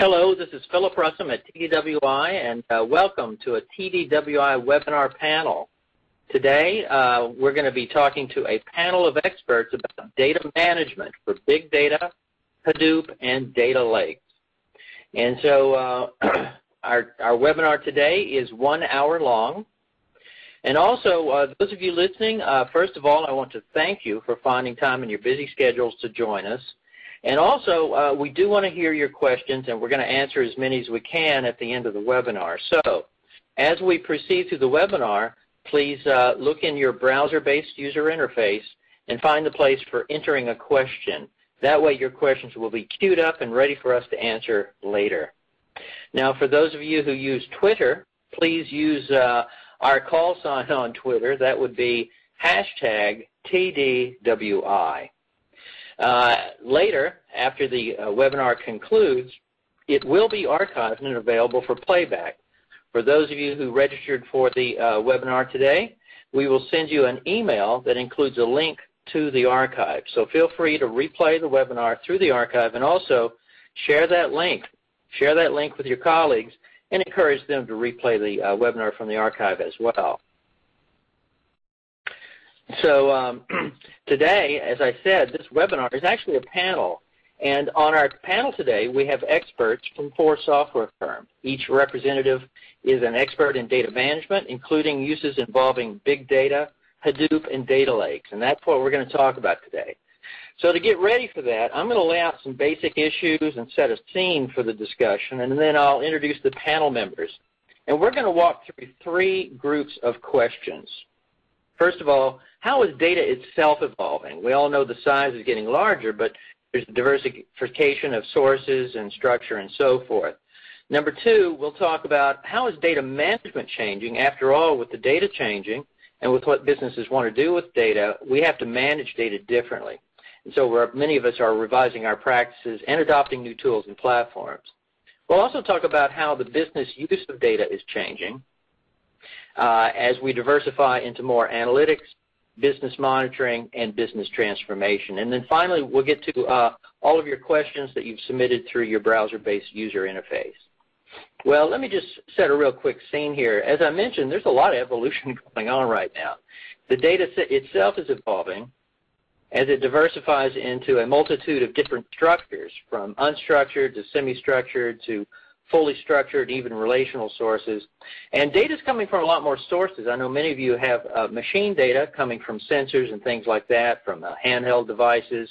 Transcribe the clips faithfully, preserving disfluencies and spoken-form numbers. Hello, this is Philip Russom at T D W I, and uh, welcome to a T D W I webinar panel. Today, uh, we're going to be talking to a panel of experts about data management for big data, Hadoop, and data lakes. And so uh, our, our webinar today is one hour long. And also, uh, those of you listening, uh, first of all, I want to thank you for finding time in your busy schedules to join us. And also, uh, we do want to hear your questions, and we're going to answer as many as we can at the end of the webinar. So, as we proceed through the webinar, please uh, look in your browser-based user interface and find the place for entering a question. That way, your questions will be queued up and ready for us to answer later. Now, for those of you who use Twitter, please use uh, our call sign on Twitter. That would be hashtag T D W I. Uh, later, after the uh, webinar concludes, it will be archived and available for playback. For those of you who registered for the uh, webinar today, we will send you an email that includes a link to the archive. So feel free to replay the webinar through the archive, and also share that link. Share that link with your colleagues and encourage them to replay the uh, webinar from the archive as well. So um, today, as I said, this webinar is actually a panel. And on our panel today, we have experts from four software firms. Each representative is an expert in data management, including uses involving big data, Hadoop, and data lakes. And that's what we're going to talk about today. So to get ready for that, I'm going to lay out some basic issues and set a scene for the discussion, and then I'll introduce the panel members. And we're going to walk through three groups of questions. First of all, how is data itself evolving? We all know the size is getting larger, but there's diversification of sources and structure and so forth. Number two, we'll talk about how is data management changing? After all, with the data changing and with what businesses want to do with data, we have to manage data differently. And so we're, many of us are revising our practices and adopting new tools and platforms. We'll also talk about how the business use of data is changing. Uh, as we diversify into more analytics, business monitoring, and business transformation. And then finally, we'll get to uh, all of your questions that you've submitted through your browser-based user interface. Well, let me just set a real quick scene here. As I mentioned, there's a lot of evolution going on right now. The data set itself is evolving as it diversifies into a multitude of different structures, from unstructured to semi-structured to fully structured, even relational sources. And data is coming from a lot more sources. I know many of you have uh, machine data coming from sensors and things like that, from uh, handheld devices,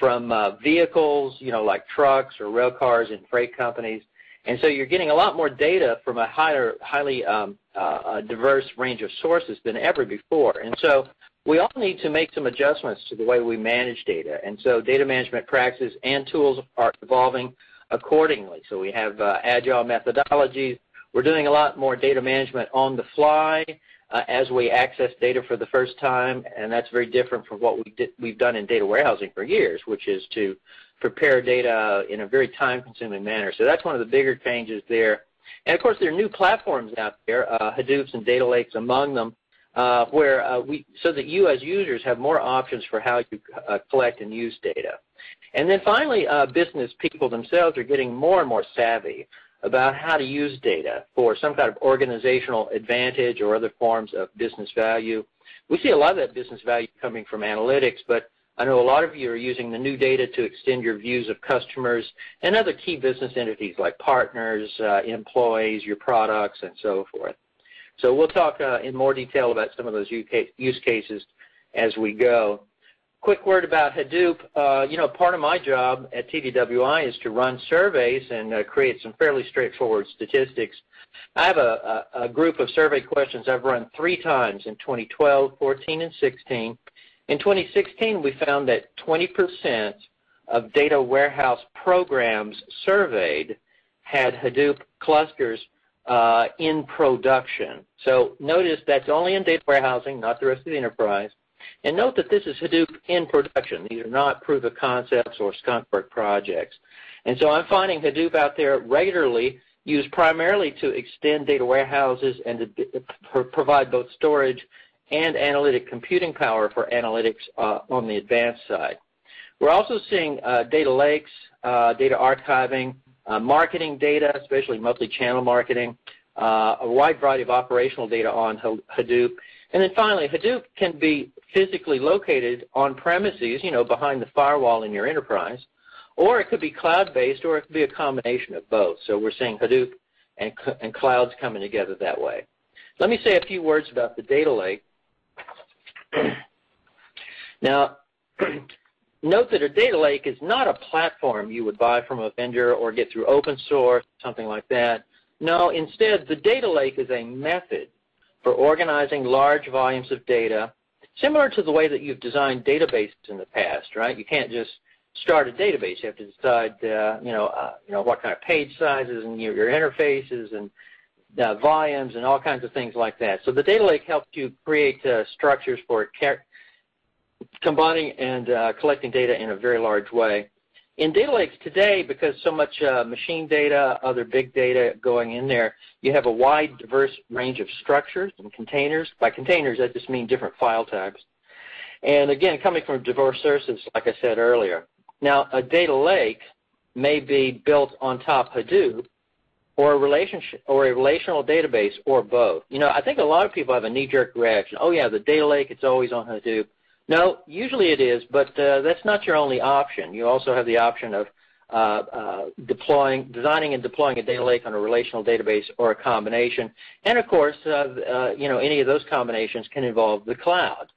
from uh, vehicles, you know, like trucks or rail cars and freight companies. And so you're getting a lot more data from a higher, highly um, uh, diverse range of sources than ever before. And so we all need to make some adjustments to the way we manage data. And so data management practices and tools are evolving accordingly. So we have uh, agile methodologies. We're doing a lot more data management on the fly uh, as we access data for the first time, and that's very different from what we did, we've done in data warehousing for years, which is to prepare data in a very time-consuming manner. So that's one of the bigger changes there. And, of course, there are new platforms out there, uh, Hadoops and data lakes among them, uh, where uh, we, so that you as users have more options for how you uh, collect and use data. And then finally, uh, business people themselves are getting more and more savvy about how to use data for some kind of organizational advantage or other forms of business value. We see a lot of that business value coming from analytics, but I know a lot of you are using the new data to extend your views of customers and other key business entities like partners, uh, employees, your products, and so forth. So we'll talk uh, in more detail about some of those use cases as we go. Quick word about Hadoop. Uh, you know, part of my job at T D W I is to run surveys and uh, create some fairly straightforward statistics. I have a, a, a group of survey questions I've run three times in twenty twelve, fourteen, and sixteen. In twenty sixteen, we found that twenty percent of data warehouse programs surveyed had Hadoop clusters uh, in production. So notice that's only in data warehousing, not the rest of the enterprise. And note that this is Hadoop in production. These are not proof of concepts or skunk work projects. And so I'm finding Hadoop out there regularly used primarily to extend data warehouses and to provide both storage and analytic computing power for analytics uh, on the advanced side. We're also seeing uh, data lakes, uh, data archiving, uh, marketing data, especially mostly channel marketing, uh, a wide variety of operational data on Hadoop. And then finally, Hadoop can be physically located on premises, you know, behind the firewall in your enterprise, or it could be cloud-based, or it could be a combination of both. So we're seeing Hadoop and, and clouds coming together that way. Let me say a few words about the data lake. Now, note that a data lake is not a platform you would buy from a vendor or get through open source, something like that. No, instead, the data lake is a method for organizing large volumes of data, similar to the way that you've designed databases in the past, right? You can't just start a database. You have to decide, uh, you know, uh, you know, what kind of page sizes and your, your interfaces and uh, volumes and all kinds of things like that. So the data lake helps you create uh, structures for combining and uh, collecting data in a very large way. In data lakes today, because so much uh, machine data, other big data going in there, you have a wide, diverse range of structures and containers. By containers, I just mean different file types. And again, coming from diverse sources, like I said earlier. Now, a data lake may be built on top of Hadoop or a, relationship, or a relational database or both. You know, I think a lot of people have a knee-jerk reaction. Oh, yeah, the data lake, it's always on Hadoop. No, usually it is, but uh, that's not your only option. You also have the option of uh, uh, deploying, designing and deploying a data lake on a relational database or a combination. And, of course, uh, uh, you know, any of those combinations can involve the cloud.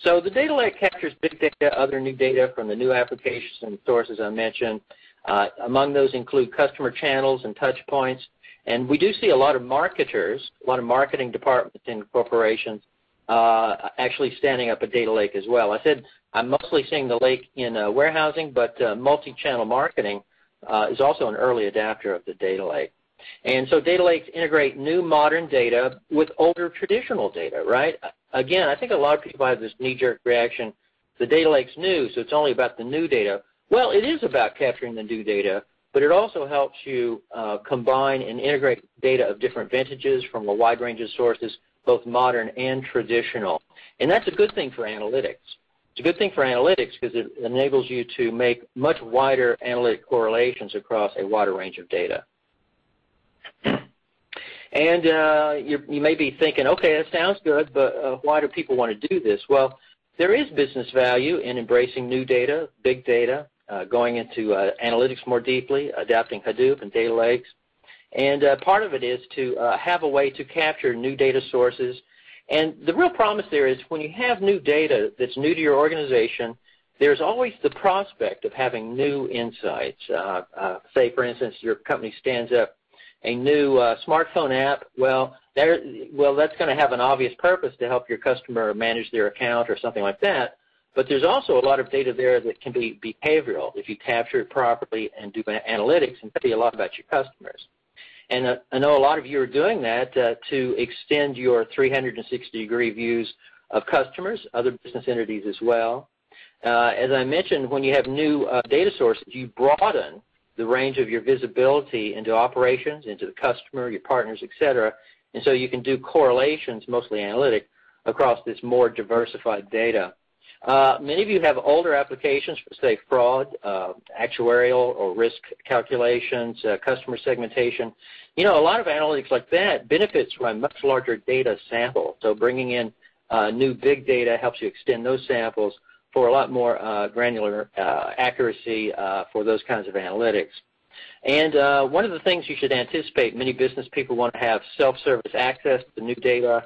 So the data lake captures big data, other new data from the new applications and sources I mentioned. Uh, among those include customer channels and touch points. And we do see a lot of marketers, a lot of marketing departments in corporations uh, actually standing up a data lake as well. I said I'm mostly seeing the lake in uh, warehousing, but uh, multi-channel marketing uh, is also an early adapter of the data lake. And so data lakes integrate new modern data with older traditional data, right? Again, I think a lot of people have this knee-jerk reaction, the data lake's new, so it's only about the new data. Well, it is about capturing the new data, but it also helps you uh, combine and integrate data of different vintages from a wide range of sources, both modern and traditional. And that's a good thing for analytics. It's a good thing for analytics because it enables you to make much wider analytic correlations across a wider range of data. And uh, you, you may be thinking, okay, that sounds good, but uh, why do people want to do this? Well, there is business value in embracing new data, big data, uh, going into uh, analytics more deeply, adapting Hadoop and data lakes. And uh, part of it is to uh, have a way to capture new data sources. And the real promise there is when you have new data that's new to your organization, there's always the prospect of having new insights. Uh, uh, say, for instance, your company stands up a new uh, smartphone app. Well, there, well, that's going to have an obvious purpose to help your customer manage their account or something like that. But there's also a lot of data there that can be behavioral if you capture it properly and do analytics and tell you a lot about your customers. And uh, I know a lot of you are doing that uh, to extend your three hundred sixty degree views of customers, other business entities as well. Uh, as I mentioned, when you have new uh, data sources, you broaden the range of your visibility into operations, into the customer, your partners, et cetera. And so you can do correlations, mostly analytic, across this more diversified data. Uh, many of you have older applications for, say, fraud, uh, actuarial or risk calculations, uh, customer segmentation. You know, a lot of analytics like that benefits from a much larger data sample. So bringing in uh, new big data helps you extend those samples for a lot more uh, granular uh, accuracy uh, for those kinds of analytics. And uh, one of the things you should anticipate, many business people want to have self-service access to new data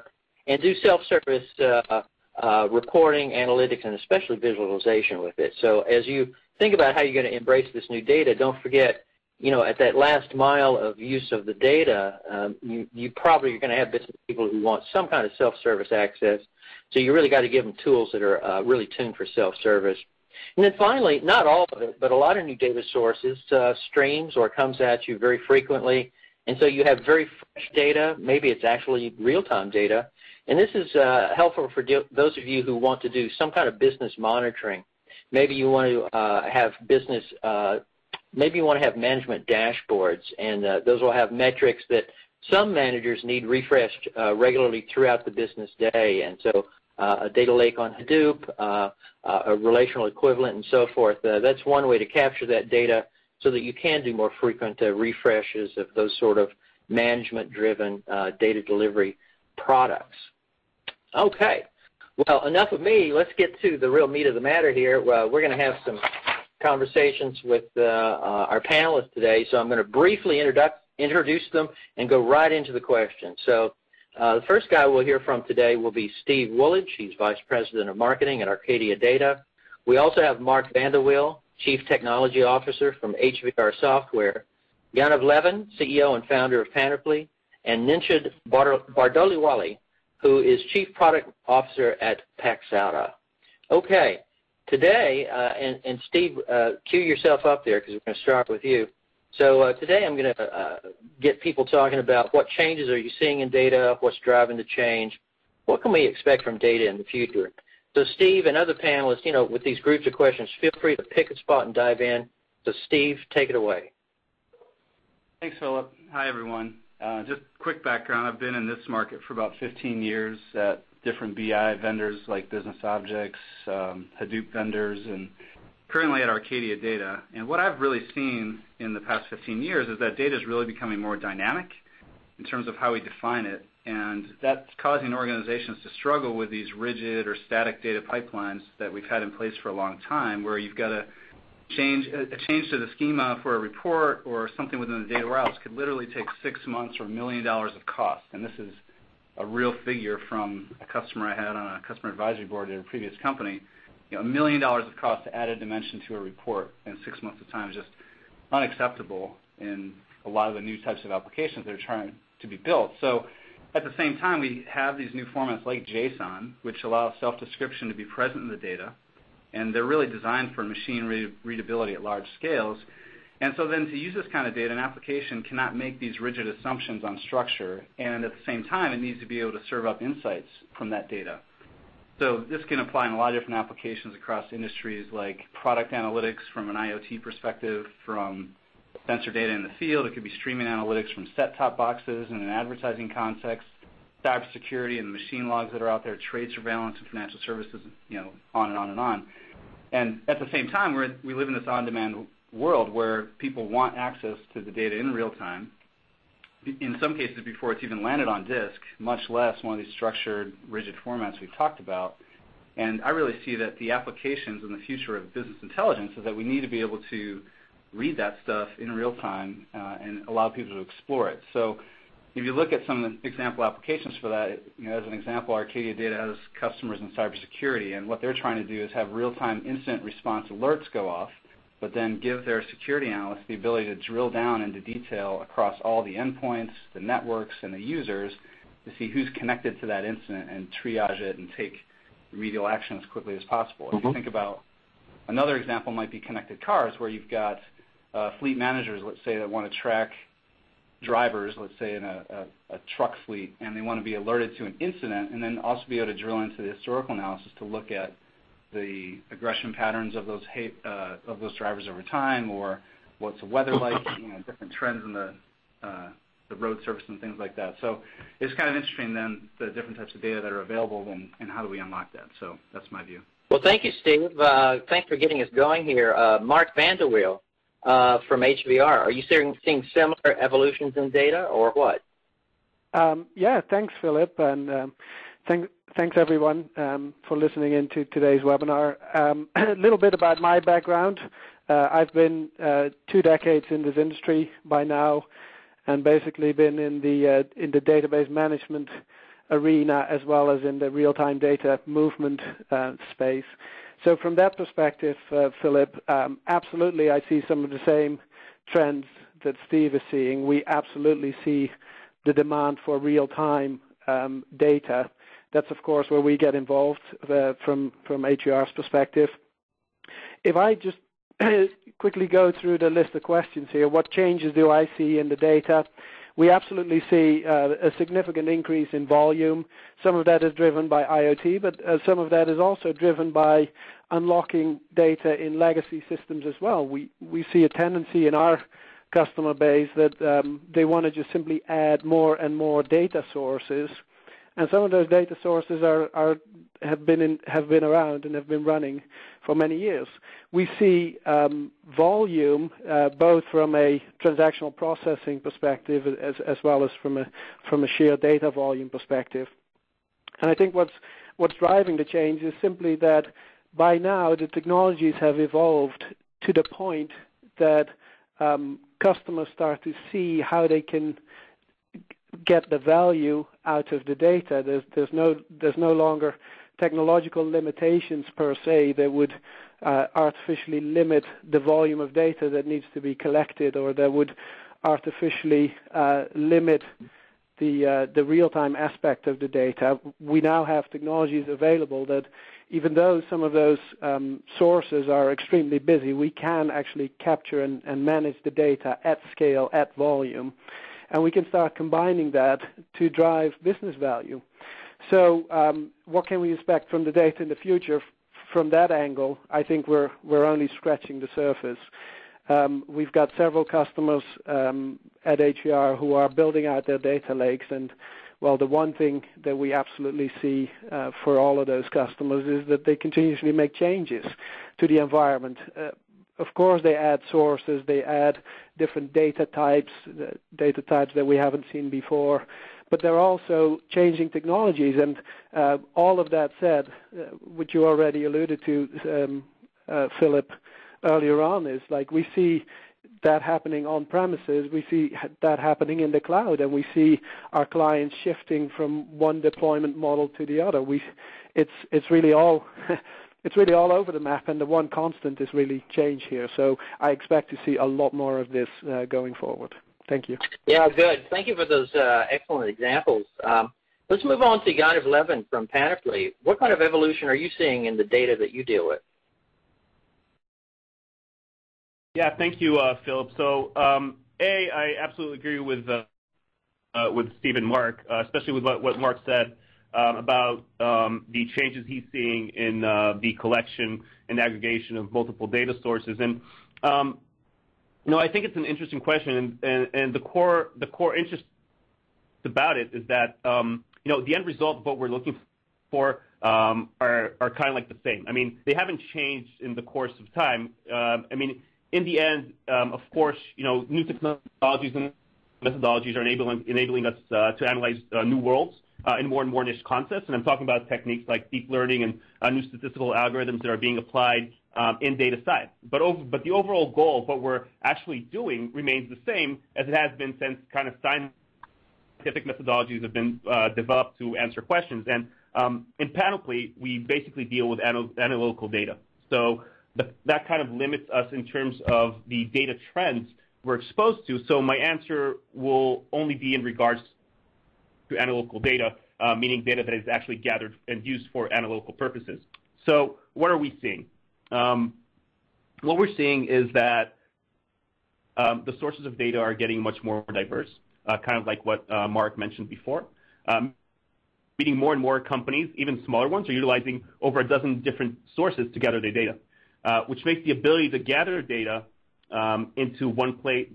and do self-service uh, uh, reporting, analytics, and especially visualization with it. So as you think about how you're going to embrace this new data, don't forget, you know, at that last mile of use of the data, um, you, you probably are going to have business people who want some kind of self-service access. So you really got to give them tools that are uh, really tuned for self-service. And then finally, not all of it, but a lot of new data sources uh, streams or comes at you very frequently. And so you have very fresh data. Maybe it's actually real-time data. And this is uh, helpful for those of you who want to do some kind of business monitoring. Maybe you want to uh, have business, uh, maybe you want to have management dashboards, and uh, those will have metrics that some managers need refreshed uh, regularly throughout the business day. And so uh, a data lake on Hadoop, uh, uh, a relational equivalent, and so forth, uh, that's one way to capture that data so that you can do more frequent uh, refreshes of those sort of management-driven uh, data delivery products. Okay. Well, enough of me. Let's get to the real meat of the matter here. Uh, we're going to have some conversations with uh, uh, our panelists today, so I'm going to briefly introduce, introduce them and go right into the questions. So uh, the first guy we'll hear from today will be Steve Wooledge. He's Vice President of Marketing at Arcadia Data. We also have Mark Van de Wiel, Chief Technology Officer from H V R Software, Yaniv Leven, C E O and founder of Panoply, and Nenshad Bardoliwalla, who is Chief Product Officer at Paxata. Okay, today, uh, and, and Steve, uh, cue yourself up there because we're going to start with you. So uh, today I'm going to uh, get people talking about what changes are you seeing in data, what's driving the change, what can we expect from data in the future. So Steve and other panelists, you know, with these groups of questions, feel free to pick a spot and dive in. So Steve, take it away. Thanks, Philip. Hi, everyone. Uh, just quick background, I've been in this market for about fifteen years at different B I vendors like Business Objects, um, Hadoop vendors, and currently at Arcadia Data. And what I've really seen in the past fifteen years is that data is really becoming more dynamic in terms of how we define it, and that's causing organizations to struggle with these rigid or static data pipelines that we've had in place for a long time, where you've got a change, a change to the schema for a report or something within the data warehouse could literally take six months or a million dollars of cost. And this is a real figure from a customer I had on a customer advisory board at a previous company. You know, a million dollars of cost to add a dimension to a report in six months of time is just unacceptable in a lot of the new types of applications that are trying to be built. So at the same time, we have these new formats like JSON, which allow self-description to be present in the data. And they're really designed for machine read readability at large scales. And so then to use this kind of data, an application cannot make these rigid assumptions on structure. And at the same time, it needs to be able to serve up insights from that data. So this can apply in a lot of different applications across industries, like product analytics from an IoT perspective, from sensor data in the field. It could be streaming analytics from set-top boxes in an advertising context, cybersecurity and the machine logs that are out there, trade surveillance and financial services, you know, on and on and on. And at the same time, we're, we live in this on-demand world where people want access to the data in real time, in some cases before it's even landed on disk, much less one of these structured, rigid formats we've talked about. And I really see that the applications in the future of business intelligence is that we need to be able to read that stuff in real time uh, and allow people to explore it. So if you look at some of the example applications for that, you know, as an example, Arcadia Data has customers in cybersecurity, and what they're trying to do is have real-time instant response alerts go off, but then give their security analysts the ability to drill down into detail across all the endpoints, the networks, and the users to see who's connected to that incident and triage it and take remedial action as quickly as possible. Mm-hmm. If you think about another example might be connected cars, where you've got uh, fleet managers, let's say, that want to track drivers, let's say in a, a, a truck fleet, and they want to be alerted to an incident and then also be able to drill into the historical analysis to look at the aggression patterns of those hate, uh, of those drivers over time, or what's the weather like, you know, different trends in the, uh, the road surface and things like that. So it's kind of interesting then the different types of data that are available and, and how do we unlock that. So that's my view. Well, thank you, Steve. Uh, thanks for getting us going here. Uh, Mark Van de Wiel Uh, from H V R. Are you seeing, seeing similar evolutions in data or what? Um, yeah, thanks, Philip, and um, thank, thanks, everyone, um, for listening in to today's webinar. Um, a little bit about my background. Uh, I've been uh, two decades in this industry by now and basically been in the, uh, in the database management arena as well as in the real-time data movement uh, space. So from that perspective, uh, Philip, um, absolutely I see some of the same trends that Steve is seeing. We absolutely see the demand for real-time um, data. That's, of course, where we get involved uh, from, from H V R's perspective. If I just quickly go through the list of questions here, what changes do I see in the data? We absolutely see uh, a significant increase in volume. Some of that is driven by IoT, but uh, some of that is also driven by unlocking data in legacy systems as well. We, we see a tendency in our customer base that um, they want to just simply add more and more data sources And some of those data sources are, are, have, been in, have been around and have been running for many years. We see um, volume uh, both from a transactional processing perspective as, as well as from a, from a sheer data volume perspective. And I think what's, what's driving the change is simply that by now the technologies have evolved to the point that um, customers start to see how they can get the value out of the data. There's, there's, no, there's no longer technological limitations per se that would uh, artificially limit the volume of data that needs to be collected, or that would artificially uh, limit the, uh, the real-time aspect of the data. We now have technologies available that, even though some of those um, sources are extremely busy, we can actually capture and, and manage the data at scale, at volume. And we can start combining that to drive business value. So um, what can we expect from the data in the future? From that angle, I think we're, we're only scratching the surface. Um, we've got several customers um, at H V R who are building out their data lakes. And, well, the one thing that we absolutely see uh, for all of those customers is that they continuously make changes to the environment. Uh, Of course, they add sources, they add different data types, data types that we haven't seen before, but they're also changing technologies. And uh, all of that said, uh, which you already alluded to, um, uh, Philip, earlier on, is like we see that happening on premises, we see that happening in the cloud, and we see our clients shifting from one deployment model to the other. We, it's it's really all. It's really all over the map, and the one constant is really change here. So I expect to see a lot more of this uh, going forward. Thank you. Yeah, good. Thank you for those uh, excellent examples. Um, let's move on to Yaniv Leven from Panoply. What kind of evolution are you seeing in the data that you deal with? Yeah, thank you, uh, Philip. So, um, A, I absolutely agree with, uh, uh, with Steve and Mark, uh, especially with what, what Mark said. Um, about um, the changes he's seeing in uh, the collection and aggregation of multiple data sources, and um, you know, I think it's an interesting question, and, and, and the core the core interest about it is that um, you know, the end result of what we're looking for um, are are kind of like the same. I mean, they haven't changed in the course of time. Uh, I mean, in the end, um, of course, you know, new technologies and methodologies are enabling enabling us uh, to analyze uh, new worlds. Uh, in more and more niche concepts, and I'm talking about techniques like deep learning and uh, new statistical algorithms that are being applied um, in data science. But, over, but the overall goal of what we're actually doing remains the same as it has been since kind of scientific methodologies have been uh, developed to answer questions. And um, in Panoply, we basically deal with anal analytical data. So the, that kind of limits us in terms of the data trends we're exposed to. So my answer will only be in regards to analytical data, uh, meaning data that is actually gathered and used for analytical purposes. So what are we seeing? Um, what we're seeing is that um, the sources of data are getting much more diverse, uh, kind of like what uh, Mark mentioned before. Um, meaning more and more companies, even smaller ones, are utilizing over a dozen different sources to gather their data, uh, which makes the ability to gather data um, into one place,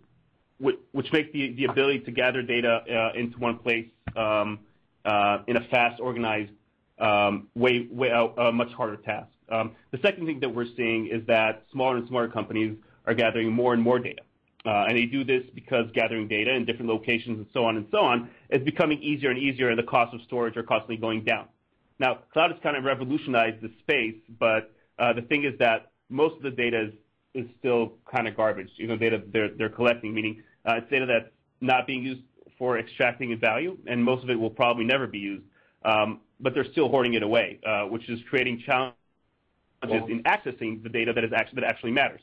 which makes the, the ability to gather data uh, into one place um, uh, in a fast, organized um, way, way out, a much harder task. Um, the second thing that we're seeing is that smaller and smaller companies are gathering more and more data. Uh, and they do this because gathering data in different locations and so on and so on is becoming easier and easier, and the cost of storage are constantly going down. Now, cloud has kind of revolutionized the space, but uh, the thing is that most of the data is is still kind of garbage, you know, data they're, they're collecting, meaning uh, it's data that's not being used for extracting value, and most of it will probably never be used, um, but they're still hoarding it away, uh, which is creating challenges well. in accessing the data that, is actually, that actually matters.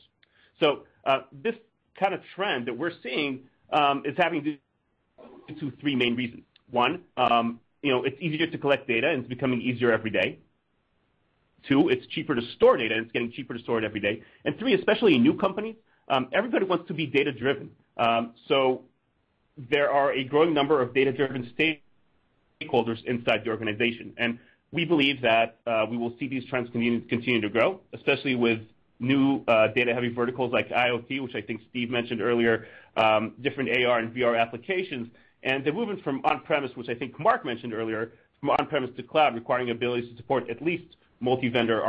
So uh, this kind of trend that we're seeing um, is having to do three main reasons. One, um, you know, it's easier to collect data, and it's becoming easier every day. Two, it's cheaper to store data, and it's getting cheaper to store it every day. And three, especially in new companies, um, everybody wants to be data-driven. Um, so there are a growing number of data-driven stakeholders inside the organization. And we believe that uh, we will see these trends continue, continue to grow, especially with new uh, data-heavy verticals like I O T, which I think Steve mentioned earlier, um, different A R and V R applications, and the movement from on-premise, which I think Mark mentioned earlier, from on-premise to cloud, requiring abilities to support at least multi-vendor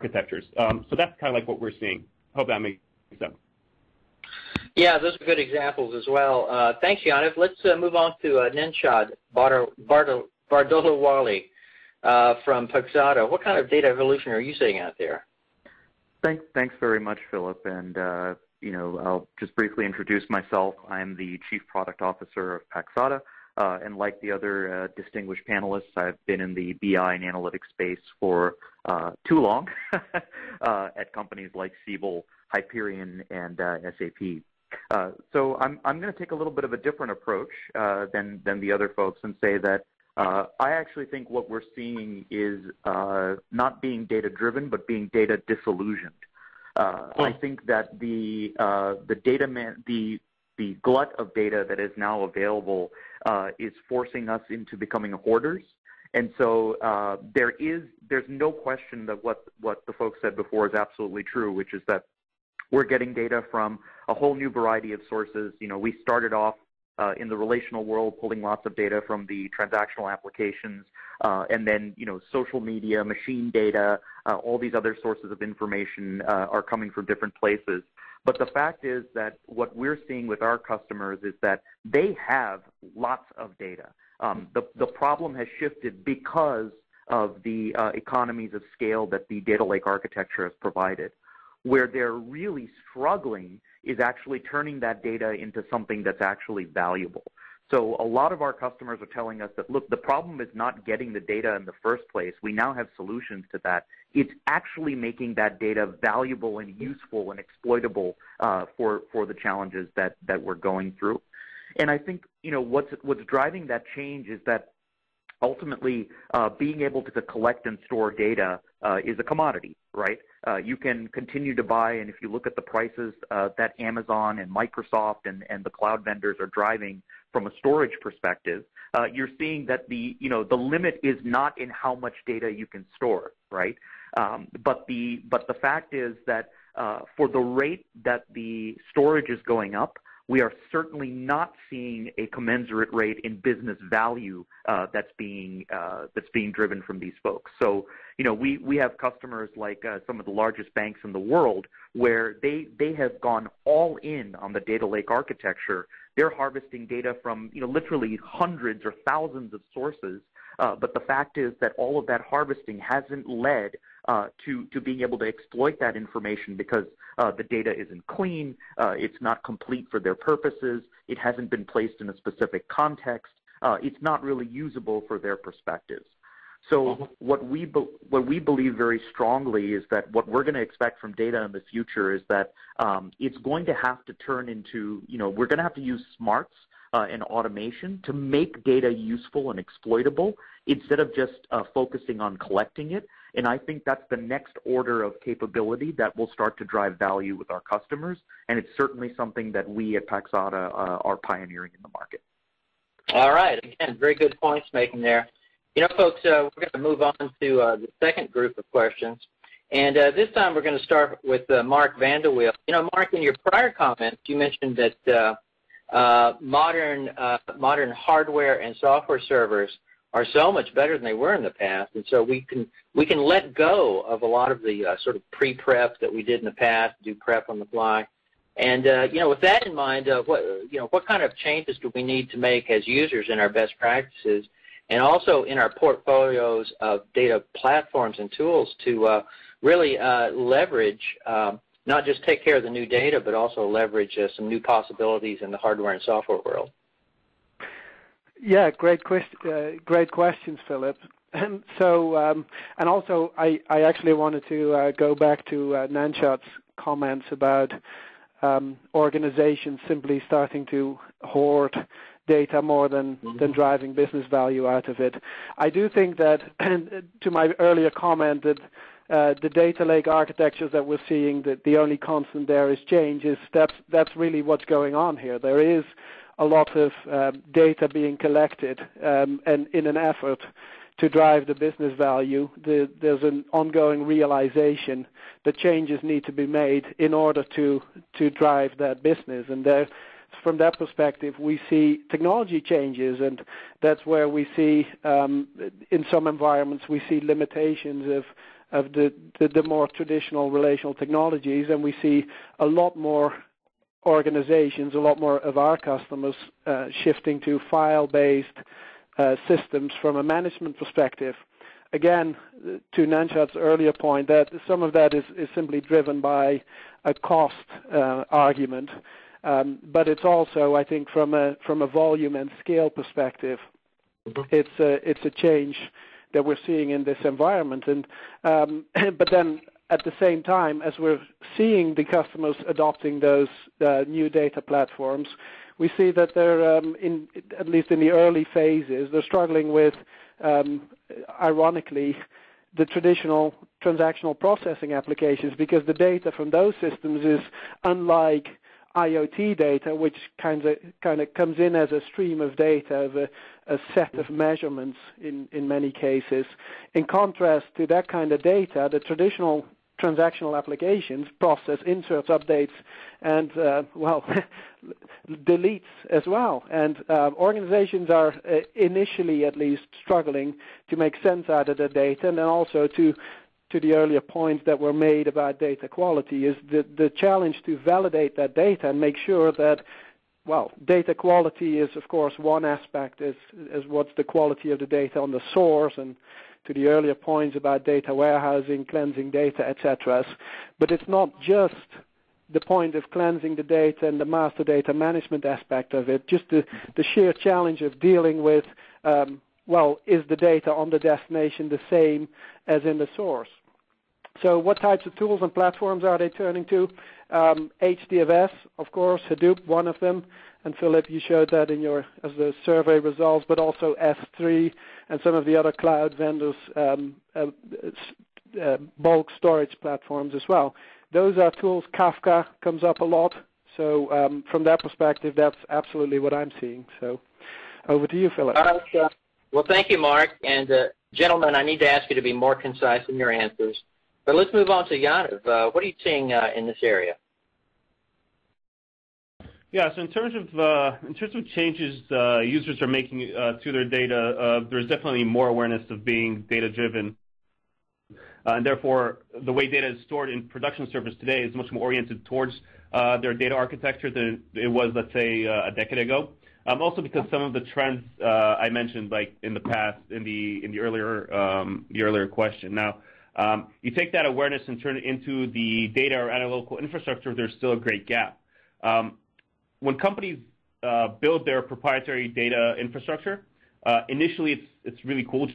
architectures. Um, so that's kind of like what we're seeing. Hope that makes sense. Yeah, those are good examples as well. Uh, thanks, Yaniv. Let's uh, move on to uh, Nenshad Bardoliwalla uh, from Paxata. What kind of data evolution are you seeing out there? Thanks, thanks very much, Philip. And uh, you know, I'll just briefly introduce myself. I'm the Chief Product Officer of Paxata. Uh, and like the other uh, distinguished panelists, I've been in the B I and analytics space for uh, too long uh, at companies like Siebel, Hyperion, and uh, S A P. Uh, so I'm, I'm going to take a little bit of a different approach uh, than, than the other folks and say that uh, I actually think what we're seeing is uh, not being data-driven, but being data disillusioned. Uh, I think that the, uh, the, data man the, the glut of data that is now available uh, is forcing us into becoming hoarders. And so uh, there is, there's no question that what, what the folks said before is absolutely true, which is that we're getting data from a whole new variety of sources. You know, we started off uh, in the relational world, pulling lots of data from the transactional applications, uh, and then, you know, social media, machine data, uh, all these other sources of information uh, are coming from different places. But the fact is that what we're seeing with our customers is that they have lots of data. Um, the, the problem has shifted because of the uh, economies of scale that the data lake architecture has provided. Where they're really struggling is actually turning that data into something that's actually valuable. So a lot of our customers are telling us that, look, the problem is not getting the data in the first place. We now have solutions to that. It's actually making that data valuable and useful and exploitable uh, for, for the challenges that, that we're going through. And I think, you know, what's, what's driving that change is that ultimately uh, being able to collect and store data uh, is a commodity, right? Uh, you can continue to buy, and if you look at the prices uh, that Amazon and Microsoft and, and the cloud vendors are driving from a storage perspective, uh, you're seeing that the, you know, the limit is not in how much data you can store, right? Um, but, the, but the fact is that uh, for the rate that the storage is going up, we are certainly not seeing a commensurate rate in business value uh, that's being uh, that's being driven from these folks. So, you know, we we have customers like uh, some of the largest banks in the world where they they have gone all in on the data lake architecture. They're harvesting data from, you know, literally hundreds or thousands of sources. Uh, but the fact is that all of that harvesting hasn't led uh, to, to being able to exploit that information because uh, the data isn't clean, uh, it's not complete for their purposes, it hasn't been placed in a specific context, uh, it's not really usable for their perspectives. So what we, be what we believe very strongly is that what we're going to expect from data in the future is that um, it's going to have to turn into, you know, we're going to have to use smarts Uh, and automation to make data useful and exploitable instead of just uh, focusing on collecting it. And I think that's the next order of capability that will start to drive value with our customers. And it's certainly something that we at Paxata uh, are pioneering in the market. All right. Again, very good points making there. You know, folks, uh, we're going to move on to uh, the second group of questions. And uh, this time we're going to start with uh, Mark Van de Wiel. You know, Mark, in your prior comments, you mentioned that uh, Uh, modern uh, modern hardware and software servers are so much better than they were in the past, and so we can we can let go of a lot of the uh, sort of pre-prep that we did in the past, do prep on the fly, and uh, you know, with that in mind, uh, what you know, what kind of changes do we need to make as users in our best practices, and also in our portfolios of data platforms and tools to uh, really uh, leverage. Um, Not just take care of the new data, but also leverage uh, some new possibilities in the hardware and software world. Yeah, great, quest uh, great questions, Philip. And so, um, and also, I, I actually wanted to uh, go back to uh, Nenshad's comments about um, organizations simply starting to hoard data more than, mm-hmm. than driving business value out of it. I do think that, to my earlier comment, that Uh, the data lake architectures that we're seeing, that the only constant there is change, is that's, that's really what's going on here. There is a lot of uh, data being collected, um, and in an effort to drive the business value, the, there's an ongoing realization that changes need to be made in order to, to drive that business. And there, from that perspective, we see technology changes, and that's where we see um, in some environments we see limitations of of the, the, the more traditional relational technologies, and we see a lot more organizations, a lot more of our customers uh, shifting to file-based uh, systems from a management perspective. Again, to Nenshad's earlier point, that some of that is, is simply driven by a cost uh, argument, um, but it's also, I think, from a from a volume and scale perspective, it's a, it's a change that we're seeing in this environment. And um, but then at the same time, as we're seeing the customers adopting those uh, new data platforms, we see that they're um, in at least in the early phases, they're struggling with. Um, ironically, the traditional transactional processing applications, because the data from those systems is unlike IoT data, which kind of kind of comes in as a stream of data, of a, a set of measurements in, in many cases. In contrast to that kind of data, the traditional transactional applications process inserts, updates, and, uh, well, deletes as well. And uh, organizations are uh, initially at least struggling to make sense out of the data, and then also to to the earlier points that were made about data quality is the, the challenge to validate that data and make sure that, well, data quality is, of course, one aspect is, is what's the quality of the data on the source and to the earlier points about data warehousing, cleansing data, et cetera. But it's not just the point of cleansing the data and the master data management aspect of it, just the, the sheer challenge of dealing with, um, well, is the data on the destination the same as in the source? So what types of tools and platforms are they turning to? Um, H D F S, of course, Hadoop, one of them. And Philip, you showed that in your as the survey results, but also S three and some of the other cloud vendors' um, uh, uh, bulk storage platforms as well. Those are tools. Kafka comes up a lot. So um, from that perspective, that's absolutely what I'm seeing. So over to you, Philip. Uh, so, well, thank you, Mark. And uh, gentlemen, I need to ask you to be more concise in your answers. But let's move on to Yaniv. Uh, what are you seeing uh, in this area? Yeah, so in terms of uh, in terms of changes uh, users are making uh, to their data, uh, there's definitely more awareness of being data-driven, uh, and therefore the way data is stored in production servers today is much more oriented towards uh, their data architecture than it was, let's say, uh, a decade ago. Um, also, because some of the trends uh, I mentioned, like in the past, in the in the earlier um, the earlier question, now. Um, you take that awareness and turn it into the data or analytical infrastructure, there's still a great gap. Um, when companies uh, build their proprietary data infrastructure, uh, initially it's, it's really cool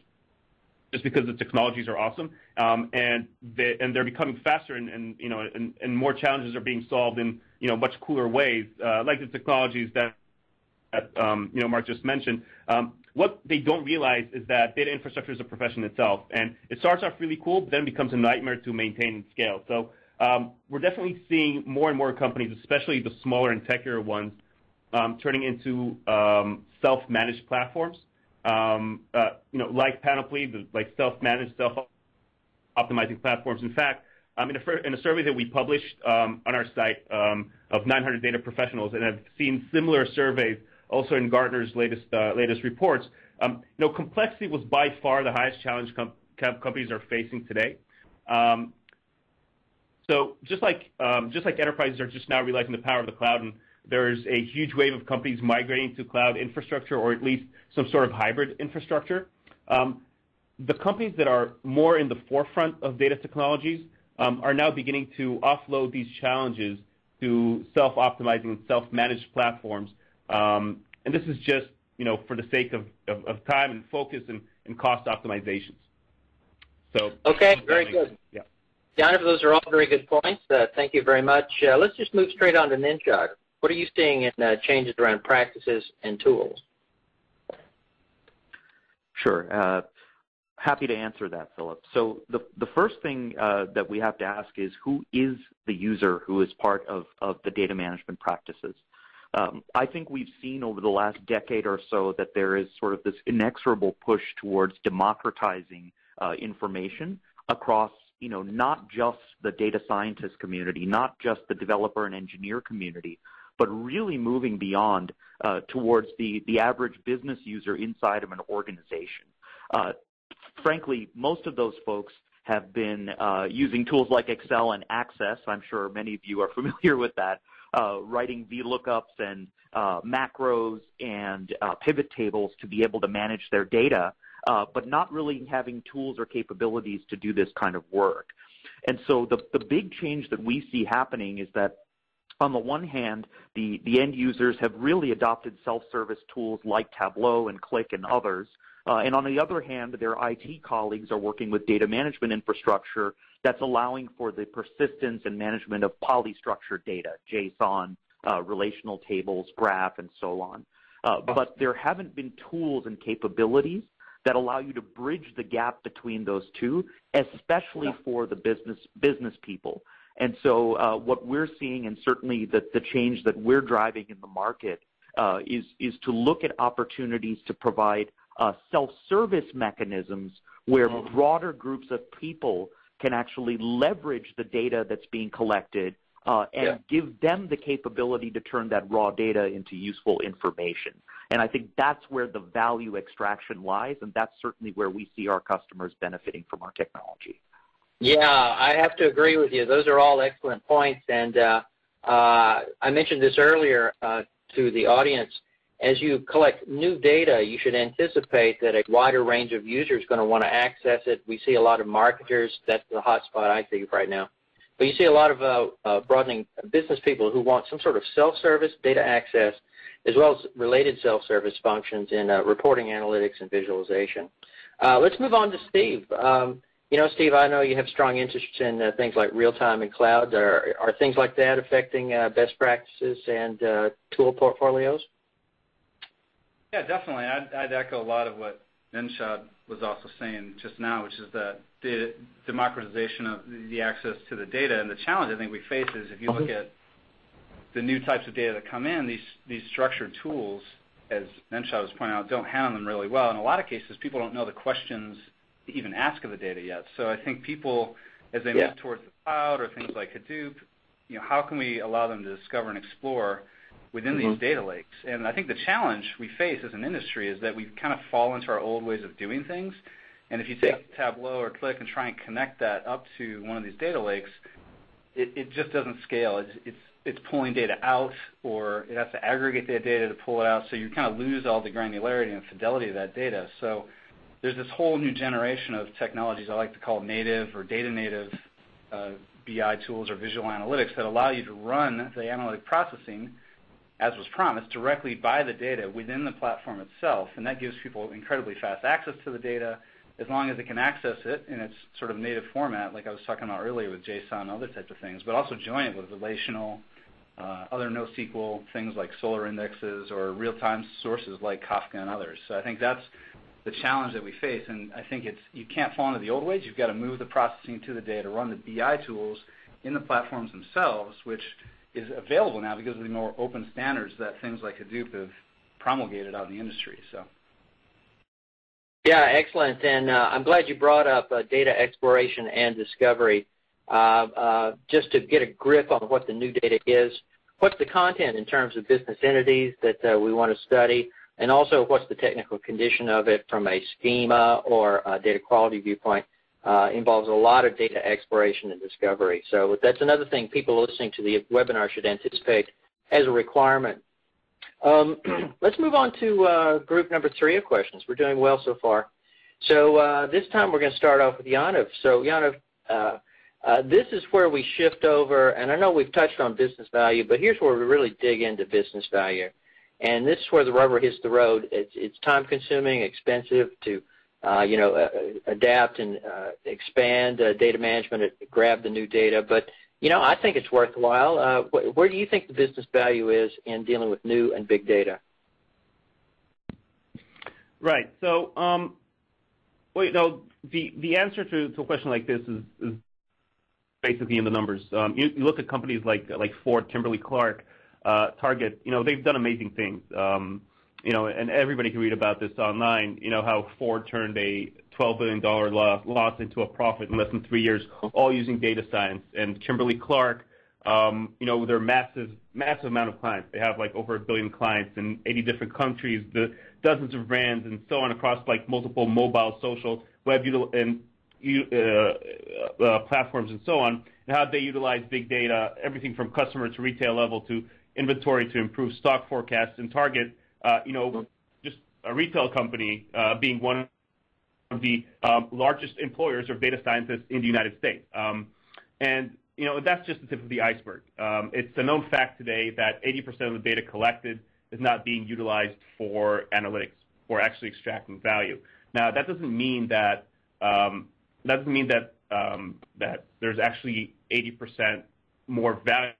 just because the technologies are awesome, um, and, they, and they're becoming faster and, and, you know, and, and more challenges are being solved in you know, much cooler ways, uh, like the technologies that, that um, you know, Mark just mentioned. Um, What they don't realize is that data infrastructure is a profession itself, and it starts off really cool, but then becomes a nightmare to maintain and scale. So um, we're definitely seeing more and more companies, especially the smaller and techier ones, um, turning into um, self-managed platforms, um, uh, you know, like Panoply, the, like self-managed, self-optimizing platforms. In fact, um, in, a, in a survey that we published um, on our site um, of nine hundred data professionals, and I've seen similar surveys also in Gartner's latest uh, latest reports, um, you know, complexity was by far the highest challenge com com companies are facing today. Um, so just like um, just like enterprises are just now realizing the power of the cloud, and there's a huge wave of companies migrating to cloud infrastructure or at least some sort of hybrid infrastructure. Um, the companies that are more in the forefront of data technologies um, are now beginning to offload these challenges to self-optimizing and self-managed platforms. Um, and this is just, you know, for the sake of, of, of time and focus and, and cost optimizations. So okay, very good. Yeah. Yaniv, those are all very good points. Uh, thank you very much. Uh, let's just move straight on to Nenshad. What are you seeing in uh, changes around practices and tools? Sure. Uh, happy to answer that, Philip. So the, the first thing uh, that we have to ask is who is the user who is part of, of the data management practices? Um, I think we've seen over the last decade or so that there is sort of this inexorable push towards democratizing uh, information across, you know, not just the data scientist community, not just the developer and engineer community, but really moving beyond uh, towards the, the average business user inside of an organization. Uh, frankly, most of those folks have been uh, using tools like Excel and Access. I'm sure many of you are familiar with that, uh, writing VLOOKUPs and uh, macros and uh, pivot tables to be able to manage their data, uh, but not really having tools or capabilities to do this kind of work. And so the, the big change that we see happening is that on the one hand, the, the end users have really adopted self-service tools like Tableau and Qlik and others. Uh, and on the other hand, their I T colleagues are working with data management infrastructure that's allowing for the persistence and management of polystructured data, JSON, uh, relational tables, graph, and so on. Uh, but there haven't been tools and capabilities that allow you to bridge the gap between those two, especially yeah. for the business, business people. And so uh, what we're seeing, and certainly the, the change that we're driving in the market, uh, is, is to look at opportunities to provide uh, self-service mechanisms where mm-hmm. broader groups of people can actually leverage the data that's being collected uh, and yeah. give them the capability to turn that raw data into useful information. And I think that's where the value extraction lies, and that's certainly where we see our customers benefiting from our technology. Yeah, I have to agree with you. Those are all excellent points. And uh, uh, I mentioned this earlier uh, to the audience. As you collect new data, you should anticipate that a wider range of users is going to want to access it. We see a lot of marketers. That's the hot spot I see right now. But you see a lot of uh, uh, broadening business people who want some sort of self-service data access, as well as related self-service functions in uh, reporting, analytics, and visualization. Uh, let's move on to Steve. Um, You know, Steve, I know you have strong interest in uh, things like real-time and cloud. Are, are things like that affecting uh, best practices and uh, tool portfolios? Yeah, definitely. I'd, I'd echo a lot of what Nenshad was also saying just now, which is the data, democratization of the access to the data. And the challenge I think we face is if you look at the new types of data that come in, these, these structured tools, as Nenshad was pointing out, don't handle them really well. In a lot of cases, people don't know the questions to even ask of the data yet. So I think people, as they yeah. move towards the cloud or things like Hadoop, you know, how can we allow them to discover and explore within mm-hmm. these data lakes? And I think the challenge we face as an industry is that we kind of fall into our old ways of doing things. And if you take yeah. Tableau or Qlik and try and connect that up to one of these data lakes, it, it just doesn't scale. It's, it's, it's pulling data out, or it has to aggregate that data to pull it out, so you kind of lose all the granularity and fidelity of that data. So there's this whole new generation of technologies I like to call native or data native uh, B I tools or visual analytics that allow you to run the analytic processing, as was promised, directly by the data within the platform itself. And that gives people incredibly fast access to the data, as long as they can access it in its sort of native format, like I was talking about earlier with JSON and other types of things, but also join it with relational, uh, other NoSQL things like solar indexes or real-time sources like Kafka and others. So I think that's the challenge that we face, and I think it's, you can't fall into the old ways. You've got to move the processing to the data, run the B I tools in the platforms themselves, which is available now because of the more open standards that things like Hadoop have promulgated out in the industry. So, yeah, excellent, and uh, I'm glad you brought up uh, data exploration and discovery, uh, uh, just to get a grip on what the new data is, what's the content in terms of business entities that uh, we want to study, and also what's the technical condition of it from a schema or a data quality viewpoint. Uh, involves a lot of data exploration and discovery. So that's another thing people listening to the webinar should anticipate as a requirement. Um, let's move on to uh, group number three of questions. We're doing well so far. So uh, this time we're going to start off with Yaniv. So Yaniv, uh, uh, this is where we shift over, and I know we've touched on business value, but here's where we really dig into business value. And this is where the rubber hits the road. It's, it's time-consuming, expensive to, uh, you know, uh, adapt and uh, expand uh, data management, uh, grab the new data. But, you know, I think it's worthwhile. Uh, wh where do you think the business value is in dealing with new and big data? Right. So, um, well, you know, the, the answer to, to a question like this is, is basically in the numbers. Um, you, you look at companies like, like Ford, Kimberly-Clark, Uh, Target, you know, they've done amazing things, um, you know, and everybody can read about this online, you know, how Ford turned a twelve billion dollar loss, loss into a profit in less than three years, all using data science. And Kimberly-Clark Um, you know, they're massive, massive amount of clients. They have like over a billion clients in eighty different countries, the dozens of brands, and so on across like multiple mobile, social, web, and uh, uh, platforms, and so on. And how they utilize big data, everything from customer to retail level to inventory to improve stock forecasts and target. Uh, you know, just a retail company uh, being one of the um, largest employers of data scientists in the United States, um, and you know, that's just the tip of the iceberg. Um, it's a known fact today that eighty percent of the data collected is not being utilized for analytics, for actually extracting value. Now, that doesn't mean that um, that doesn't mean that um, that there's actually eighty percent more value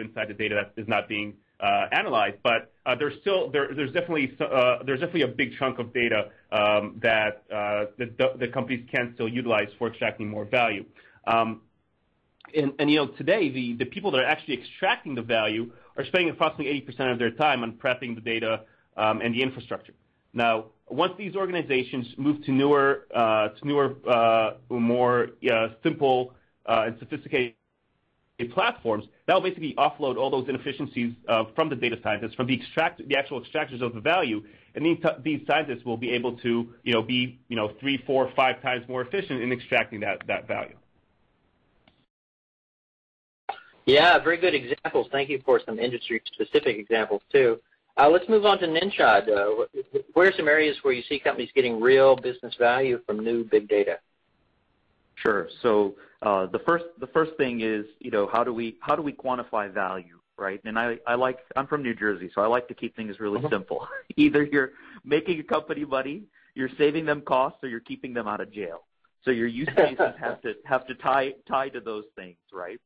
inside the data that is not being uh, analyzed. But uh, there's still there, there's definitely uh, there's definitely a big chunk of data um, that uh, the, the companies can still utilize for extracting more value. Um, And, and, you know, today, the, the people that are actually extracting the value are spending approximately eighty percent of their time on prepping the data um, and the infrastructure. Now, once these organizations move to newer, uh, to newer uh, more uh, simple uh, and sophisticated platforms, that will basically offload all those inefficiencies uh, from the data scientists, from the, extract, the actual extractors of the value, and these, these scientists will be able to, you know, be, you know, three, four, five times more efficient in extracting that, that value. Yeah, very good examples. Thank you for some industry-specific examples, too. Uh, let's move on to Nenshad. Uh, where are some areas where you see companies getting real business value from new big data? Sure. So uh, the first the first thing is, you know, how do we how do we quantify value, right? And I, I like I'm from New Jersey, so I like to keep things really uh-huh. simple. Either you're making a company money, you're saving them costs, or you're keeping them out of jail. So your use cases have to have to tie tie to those things, right?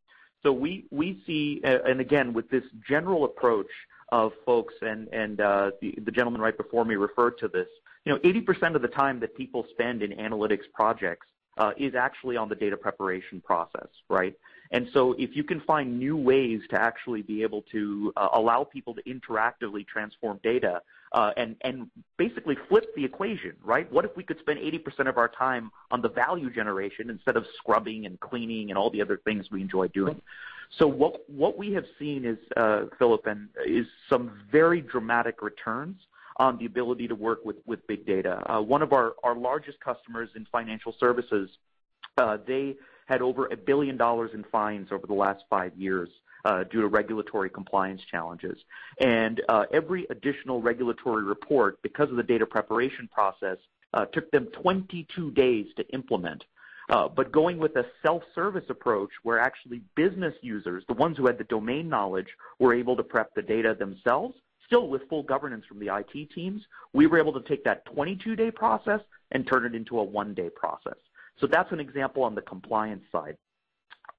So we, we see, and again, with this general approach of folks, and, and uh, the, the gentleman right before me referred to this, you know, eighty percent of the time that people spend in analytics projects uh, is actually on the data preparation process, right? And so if you can find new ways to actually be able to uh, allow people to interactively transform data uh, and, and basically flip the equation, right? What if we could spend eighty percent of our time on the value generation instead of scrubbing and cleaning and all the other things we enjoy doing? So what, what we have seen is, uh, Philip, and is some very dramatic returns on the ability to work with, with big data. Uh, one of our, our largest customers in financial services, uh, they had over a billion dollars in fines over the last five years uh, due to regulatory compliance challenges. And uh, every additional regulatory report, because of the data preparation process, uh, took them twenty-two days to implement. Uh, but going with a self-service approach where actually business users, the ones who had the domain knowledge, were able to prep the data themselves, still with full governance from the I T teams, we were able to take that twenty-two day process and turn it into a one day process. So that's an example on the compliance side.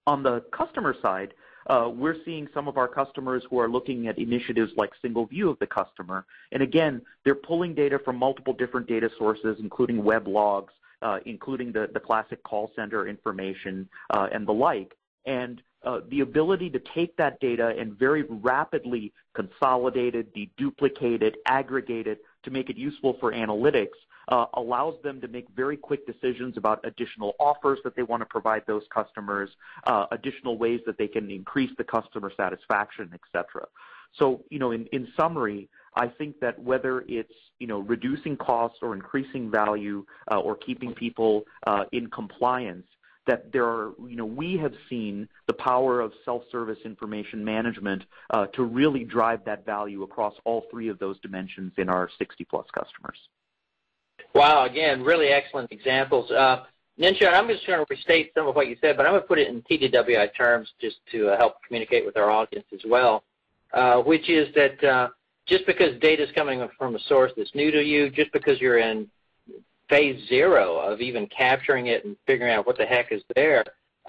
On the customer side, uh, we're seeing some of our customers who are looking at initiatives like single view of the customer. And again, they're pulling data from multiple different data sources, including web logs, uh, including the, the classic call center information uh, and the like. And uh, the ability to take that data and very rapidly consolidate it, deduplicate it, aggregate it to make it useful for analytics Uh, allows them to make very quick decisions about additional offers that they want to provide those customers, uh, additional ways that they can increase the customer satisfaction, et cetera. So, you know, in, in summary, I think that whether it's, you know, reducing costs or increasing value uh, or keeping people uh, in compliance, that there are, you know, we have seen the power of self-service information management uh, to really drive that value across all three of those dimensions in our sixty plus customers. Wow, again, really excellent examples. Uh, Nenshad, I'm just going to restate some of what you said, but I'm going to put it in T D W I terms just to uh, help communicate with our audience as well, uh, which is that uh, just because data is coming from a source that's new to you, just because you're in phase zero of even capturing it and figuring out what the heck is there,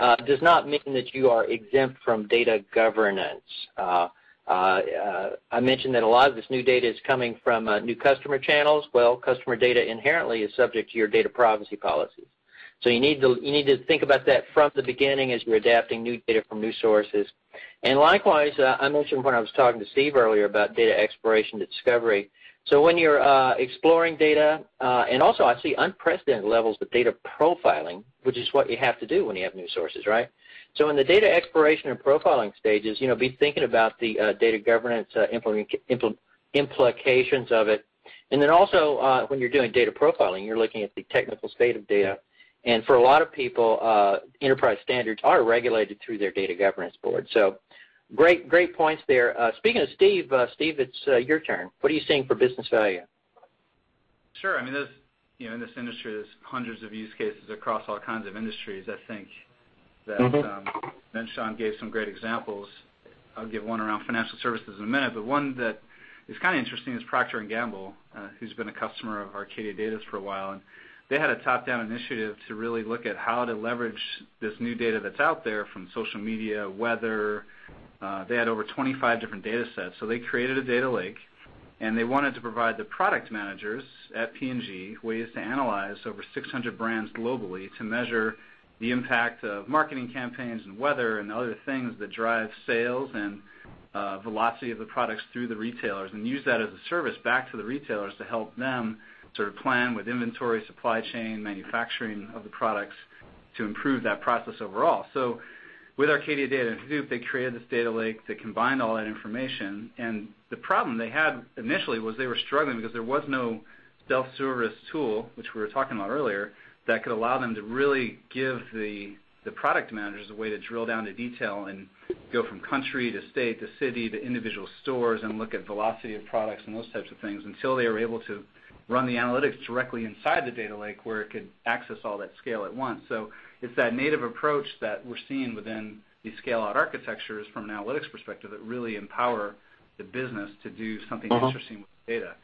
uh, does not mean that you are exempt from data governance. Uh, Uh, uh, I mentioned that a lot of this new data is coming from uh, new customer channels. Well, customer data inherently is subject to your data privacy policies. So you need to, you need to think about that from the beginning as you're adapting new data from new sources. And likewise, uh, I mentioned when I was talking to Steve earlier about data exploration and discovery. So when you're uh, exploring data, uh, and also I see unprecedented levels of data profiling, which is what you have to do when you have new sources, right? So in the data exploration and profiling stages, you know, be thinking about the uh, data governance uh, impl implications of it. And then also uh, when you're doing data profiling, you're looking at the technical state of data. And for a lot of people, uh, enterprise standards are regulated through their data governance board. So great, great points there. Uh, speaking of Steve, uh, Steve, it's uh, your turn. What are you seeing for business value? Sure. I mean, there's, you know, in this industry, there's hundreds of use cases across all kinds of industries. I think that mm-hmm. um, Nenshad gave some great examples. I'll give one around financial services in a minute, but one that is kind of interesting is Procter and Gamble, uh, who's been a customer of Arcadia Data for a while. And they had a top-down initiative to really look at how to leverage this new data that's out there from social media, weather. Uh, they had over twenty-five different data sets. So they created a data lake, and they wanted to provide the product managers at P and G ways to analyze over six hundred brands globally to measure the impact of marketing campaigns and weather and other things that drive sales and uh, velocity of the products through the retailers, and use that as a service back to the retailers to help them sort of plan with inventory, supply chain, manufacturing of the products to improve that process overall. So with Arcadia Data and Hadoop, they created this data lake that combined all that information. And the problem they had initially was they were struggling because there was no self-service tool, which we were talking about earlier, that could allow them to really give the, the product managers a way to drill down to detail and go from country to state to city to individual stores and look at velocity of products and those types of things until they were able to run the analytics directly inside the data lake where it could access all that scale at once. So it's that native approach that we're seeing within these scale-out architectures from an analytics perspective that really empower the business to do something uh-huh. interesting with data.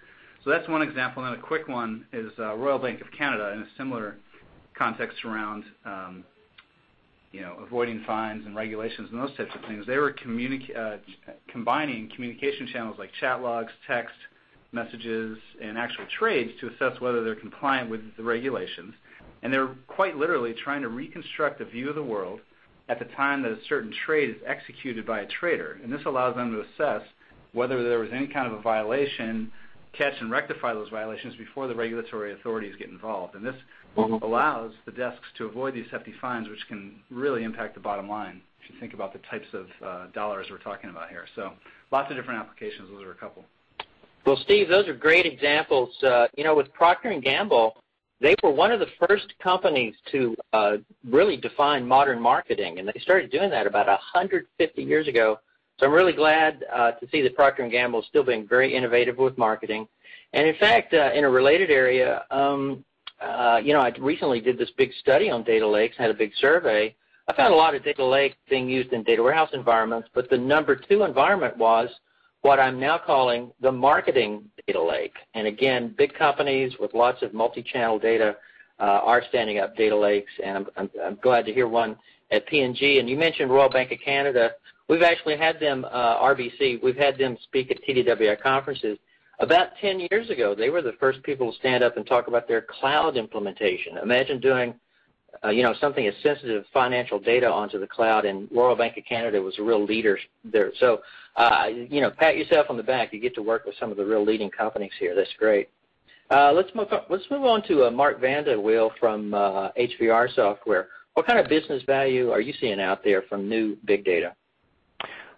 So that's one example. And then a quick one is uh, Royal Bank of Canada in a similar context around um, you know, avoiding fines and regulations and those types of things. They were communic uh, combining communication channels like chat logs, text, messages, and actual trades to assess whether they're compliant with the regulations. And they're quite literally trying to reconstruct a view of the world at the time that a certain trade is executed by a trader. And this allows them to assess whether there was any kind of a violation, catch and rectify those violations before the regulatory authorities get involved. And this mm-hmm. allows the desks to avoid these hefty fines, which can really impact the bottom line if you think about the types of uh, dollars we're talking about here. So lots of different applications. Those are a couple. Well, Steve, those are great examples. Uh, you know, with Procter and Gamble, they were one of the first companies to uh, really define modern marketing, and they started doing that about one hundred fifty years ago. So I'm really glad uh, to see that Procter and Gamble is still being very innovative with marketing. And in fact, uh, in a related area, um, uh, you know, I recently did this big study on data lakes, had a big survey. I found a lot of data lakes being used in data warehouse environments, but the number two environment was what I'm now calling the marketing data lake. And again, big companies with lots of multi-channel data uh, are standing up data lakes, and I'm, I'm, I'm glad to hear one at P and G. And you mentioned Royal Bank of Canada. We've actually had them, uh, R B C, we've had them speak at T D W I conferences. About ten years ago, they were the first people to stand up and talk about their cloud implementation. Imagine doing Uh, you know, something as sensitive financial data onto the cloud, and Royal Bank of Canada was a real leader there. So, uh, you know, pat yourself on the back. You get to work with some of the real leading companies here. That's great. Uh, let's, move on, let's move on to uh, Mark Van de Wiel from uh, H V R Software. What kind of business value are you seeing out there from new big data?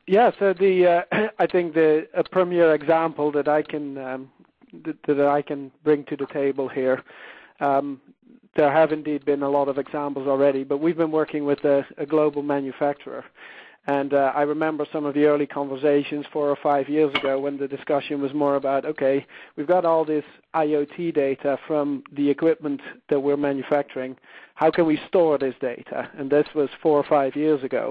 Yeah, so the, uh, I think the a premier example that I can, um, th that I can bring to the table here. Um, There have indeed been a lot of examples already, but we've been working with a, a global manufacturer. And uh, I remember some of the early conversations four or five years ago when the discussion was more about, okay, we've got all this IoT data from the equipment that we're manufacturing. How can we store this data? And this was four or five years ago.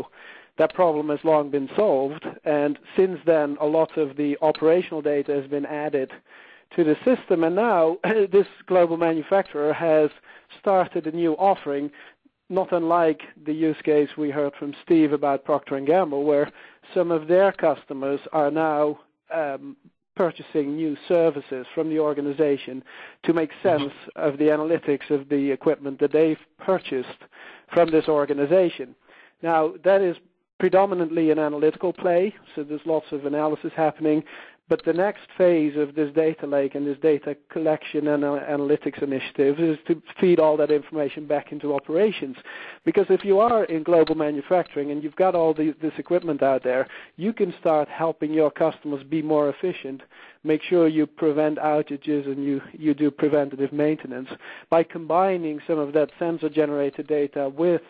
That problem has long been solved. And since then, a lot of the operational data has been added to the system, and now this global manufacturer has started a new offering, not unlike the use case we heard from Steve about Procter and Gamble, where some of their customers are now um, purchasing new services from the organization to make sense of the analytics of the equipment that they've purchased from this organization. Now, that is predominantly an analytical play, so there's lots of analysis happening, But the next phase of this data lake and this data collection and uh, analytics initiative is to feed all that information back into operations. Because if you are in global manufacturing and you've got all the, this equipment out there, you can start helping your customers be more efficient, make sure you prevent outages and you, you do preventative maintenance by combining some of that sensor-generated data with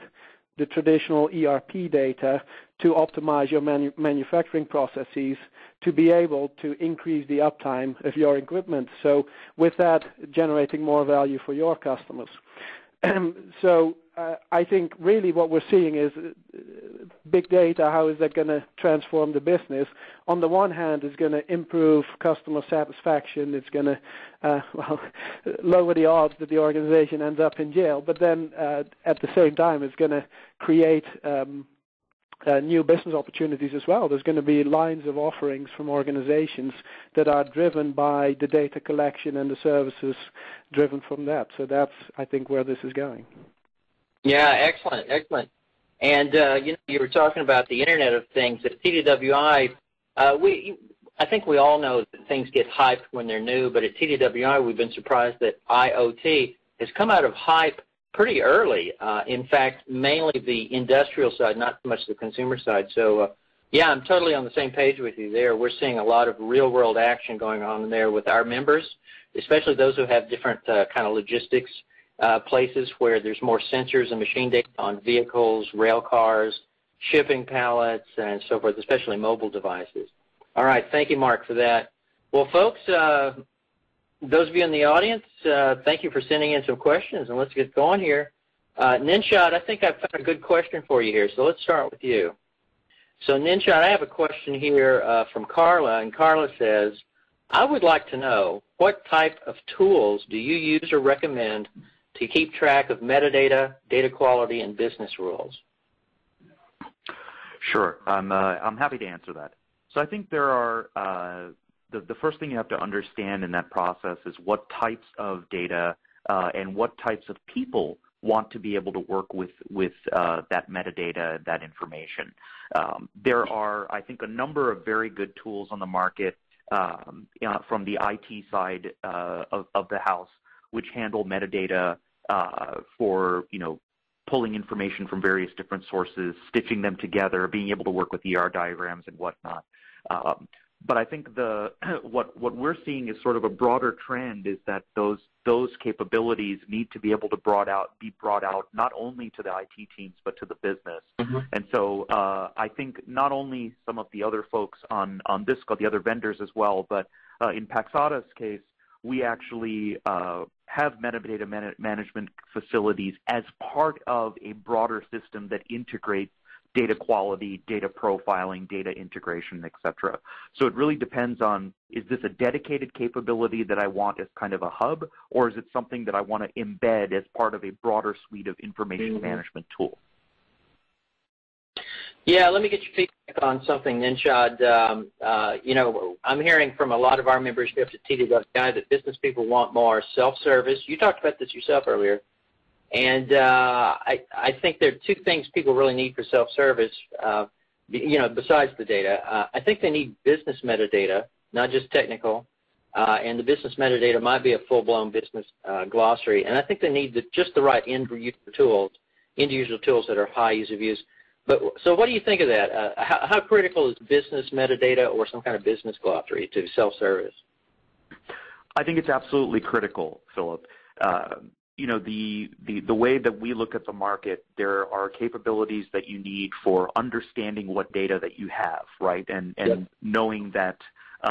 the traditional E R P data to optimize your manu manufacturing processes to be able to increase the uptime of your equipment. So with that, generating more value for your customers. So uh, I think really what we're seeing is uh, big data, how is that going to transform the business? On the one hand, it's going to improve customer satisfaction. It's going to uh, well, lower the odds that the organization ends up in jail. But then uh, at the same time, it's going to create um, uh, new business opportunities as well. There's going to be lines of offerings from organizations that are driven by the data collection and the services driven from that. So that's, I think, where this is going. Yeah, excellent, excellent. And uh, you know, you were talking about the Internet of Things. At T D W I, uh, we, I think we all know that things get hyped when they're new, but at T D W I we've been surprised that I O T has come out of hype pretty early. Uh, in fact, mainly the industrial side, not so much the consumer side. So uh, yeah, I'm totally on the same page with you there. We're seeing a lot of real-world action going on in there with our members, especially those who have different uh, kind of logistics Uh, places where there's more sensors and machine data on vehicles, rail cars, shipping pallets, and so forth, especially mobile devices. All right, thank you, Mark, for that. Well, folks, uh, those of you in the audience, uh, thank you for sending in some questions, and let's get going here. Uh, Nenshad, I think I've found a good question for you here, so let's start with you. So, Nenshad, I have a question here uh, from Carla, and Carla says, I would like to know what type of tools do you use or recommend to keep track of metadata, data quality, and business rules? Sure, I'm, uh, I'm happy to answer that. So I think there are, uh, the, the first thing you have to understand in that process is what types of data uh, and what types of people want to be able to work with, with uh, that metadata, that information. Um, there are, I think, a number of very good tools on the market um, you know, from the I T side uh, of, of the house, which handle metadata uh, for, you know, pulling information from various different sources, stitching them together, being able to work with E R diagrams and whatnot. Um, but I think the what what we're seeing is sort of a broader trend is that those those capabilities need to be able to brought out be brought out not only to the I T teams but to the business. Mm-hmm. And so uh, I think not only some of the other folks on on this, the other vendors as well, but uh, in Paxata's case, we actually uh, have metadata man management facilities as part of a broader system that integrates data quality, data profiling, data integration, et cetera. So it really depends on, is this a dedicated capability that I want as kind of a hub, or is it something that I want to embed as part of a broader suite of information mm-hmm. management tools? Yeah, let me get your feedback on something, Nenshad. Um, uh, you know, I'm hearing from a lot of our membership at T D W I that business people want more self-service. You talked about this yourself earlier. And uh, I, I think there are two things people really need for self-service, uh, you know, besides the data. Uh, I think they need business metadata, not just technical. Uh, and the business metadata might be a full-blown business uh, glossary. And I think they need the, just the right end-user tools, end-user tools that are high ease of use. But, so what do you think of that? Uh, how, how critical is business metadata or some kind of business glossary to self-service? I think it's absolutely critical, Philip. Uh, you know, the, the, the way that we look at the market, there are capabilities that you need for understanding what data that you have, right, and, and yep. knowing that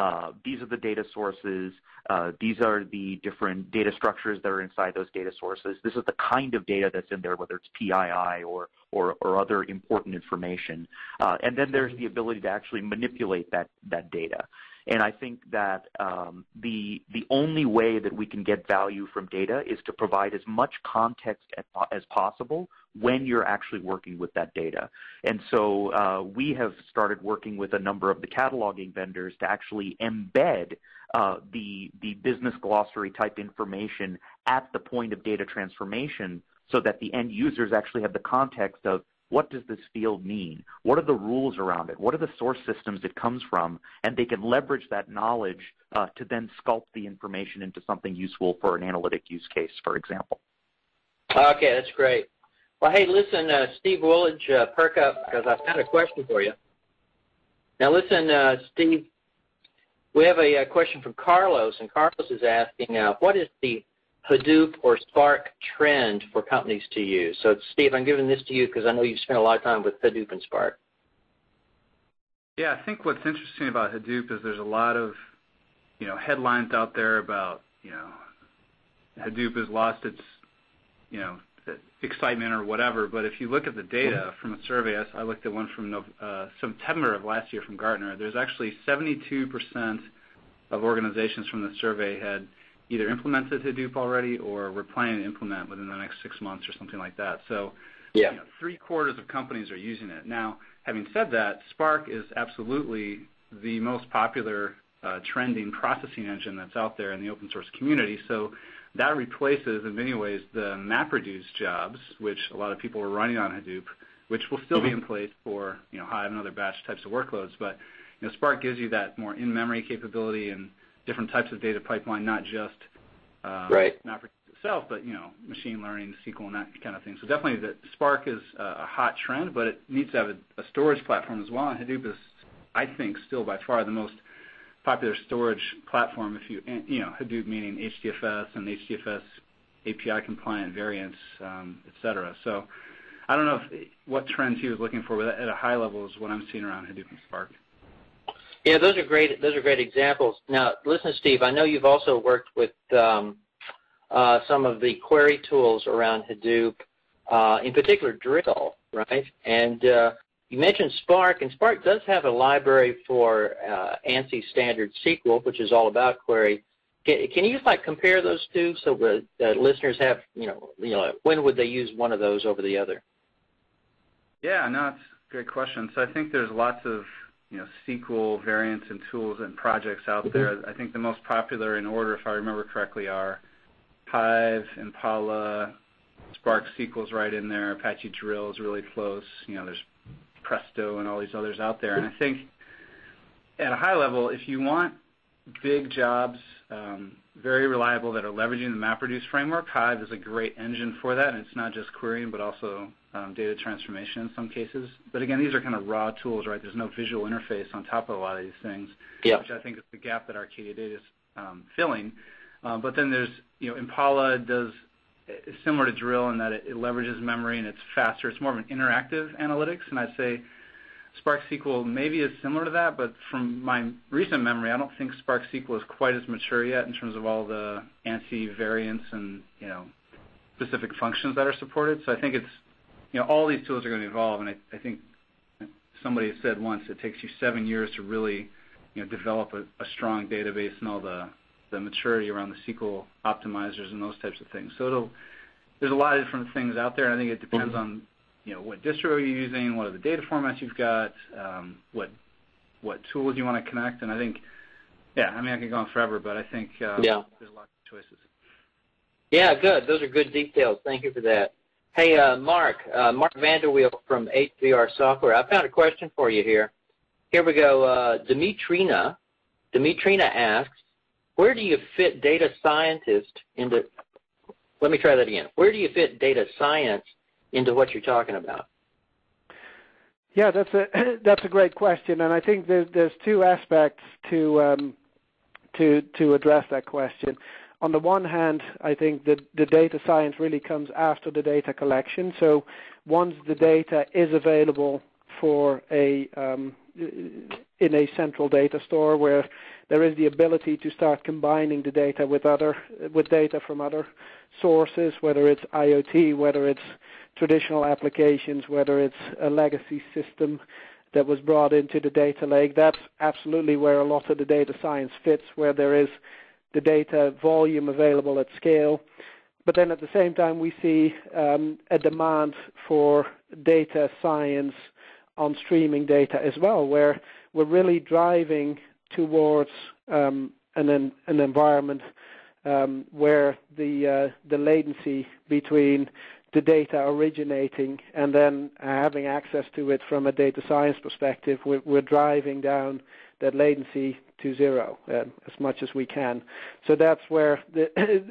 Uh, these are the data sources, uh, these are the different data structures that are inside those data sources, this is the kind of data that's in there, whether it's P I I or, or, or other important information. Uh, and then there's the ability to actually manipulate that, that data. And I think that um, the, the only way that we can get value from data is to provide as much context as, as possible when you're actually working with that data. And so uh, we have started working with a number of the cataloging vendors to actually embed uh, the, the business glossary type information at the point of data transformation so that the end users actually have the context of what does this field mean? What are the rules around it? What are the source systems it comes from? And they can leverage that knowledge uh, to then sculpt the information into something useful for an analytic use case, for example. Okay, that's great. Well, hey, listen, uh, Steve Wooledge, uh, perk up, because I've got a question for you. Now, listen, uh, Steve, we have a, a question from Carlos, and Carlos is asking, uh, what is the Hadoop or Spark trend for companies to use? So, Steve, I'm giving this to you because I know you've spent a lot of time with Hadoop and Spark. Yeah, I think what's interesting about Hadoop is there's a lot of, you know, headlines out there about, you know, Hadoop has lost its, you know, excitement or whatever, but if you look at the data from a survey, I looked at one from uh, September of last year from Gartner, there's actually seventy-two percent of organizations from the survey had either implemented Hadoop already or were planning to implement within the next six months or something like that. So yeah. You know, three quarters of companies are using it. Now, having said that, Spark is absolutely the most popular uh, trending processing engine that's out there in the open source community. So that replaces, in many ways, the MapReduce jobs, which a lot of people were running on Hadoop, which will still mm-hmm. be in place for, you know, Hive and other batch types of workloads. But, you know, Spark gives you that more in-memory capability and different types of data pipeline, not just um, right. MapReduce itself, but, you know, machine learning, S Q L, and that kind of thing. So definitely the Spark is a hot trend, but it needs to have a, a storage platform as well. And Hadoop is, I think, still by far the most popular storage platform. If you, you know, Hadoop meaning H D F S and H D F S A P I compliant variants, um, et cetera. So I don't know if, what trends he was looking for, but at a high level is what I'm seeing around Hadoop and Spark. Yeah, those are great. Those are great examples. Now, listen, Steve, I know you've also worked with um, uh, some of the query tools around Hadoop, uh, in particular Drill, right? And uh, you mentioned Spark, and Spark does have a library for uh, ANSI standard S Q L, which is all about query. Can, can you just like compare those two so the uh, listeners have, you know, you know, when would they use one of those over the other? Yeah, no, it's a great question. So I think there's lots of, you know, S Q L variants and tools and projects out mm-hmm. there. I think the most popular in order, if I remember correctly, are Hive, Impala, Spark S Q L's right in there, Apache Drill is really close, you know, there's Presto and all these others out there. And I think at a high level, if you want big jobs, um, very reliable, that are leveraging the MapReduce framework, Hive is a great engine for that. And it's not just querying, but also um, data transformation in some cases. But again, these are kind of raw tools, right? There's no visual interface on top of a lot of these things, yeah. which I think is the gap that Arcadia Data is um, filling. Uh, but then there's, you know, Impala does It's similar to Drill in that it, it leverages memory and it's faster. It's more of an interactive analytics, and I'd say Spark S Q L maybe is similar to that, but from my recent memory, I don't think Spark S Q L is quite as mature yet in terms of all the ANSI variants and, you know, specific functions that are supported. So I think it's, you know, all these tools are going to evolve, and I, I think somebody said once it takes you seven years to really, you know, develop a, a strong database and all the the maturity around the S Q L optimizers and those types of things. So it'll, there's a lot of different things out there, and I think it depends mm-hmm. on, you know, what distro you're using, what are the data formats you've got, um, what what tools you want to connect, and I think, yeah, I mean, I could go on forever, but I think um, yeah. there's a lot of choices. Yeah, good. Those are good details. Thank you for that. Hey, uh, Mark, uh, Mark Van de Wiel from H V R Software. I found a question for you here. Here we go. Uh, Dimitrina, Dimitrina asks, where do you fit data scientist into, let me try that again. Where do you fit data science into what you're talking about? Yeah, that's a, that's a great question. And I think there's, there's two aspects to, um, to, to address that question. On the one hand, I think that the data science really comes after the data collection. So once the data is available for a, um, in a central data store where there is the ability to start combining the data with other with data from other sources, whether it's IoT, whether it's traditional applications, whether it's a legacy system that was brought into the data lake. That's absolutely where a lot of the data science fits, where there is the data volume available at scale. But then at the same time, we see um, a demand for data science on streaming data as well, where we're really driving towards um, an, an environment um, where the, uh, the latency between the data originating and then having access to it from a data science perspective, we're, we're driving down that latency to zero uh, as much as we can. So that's where the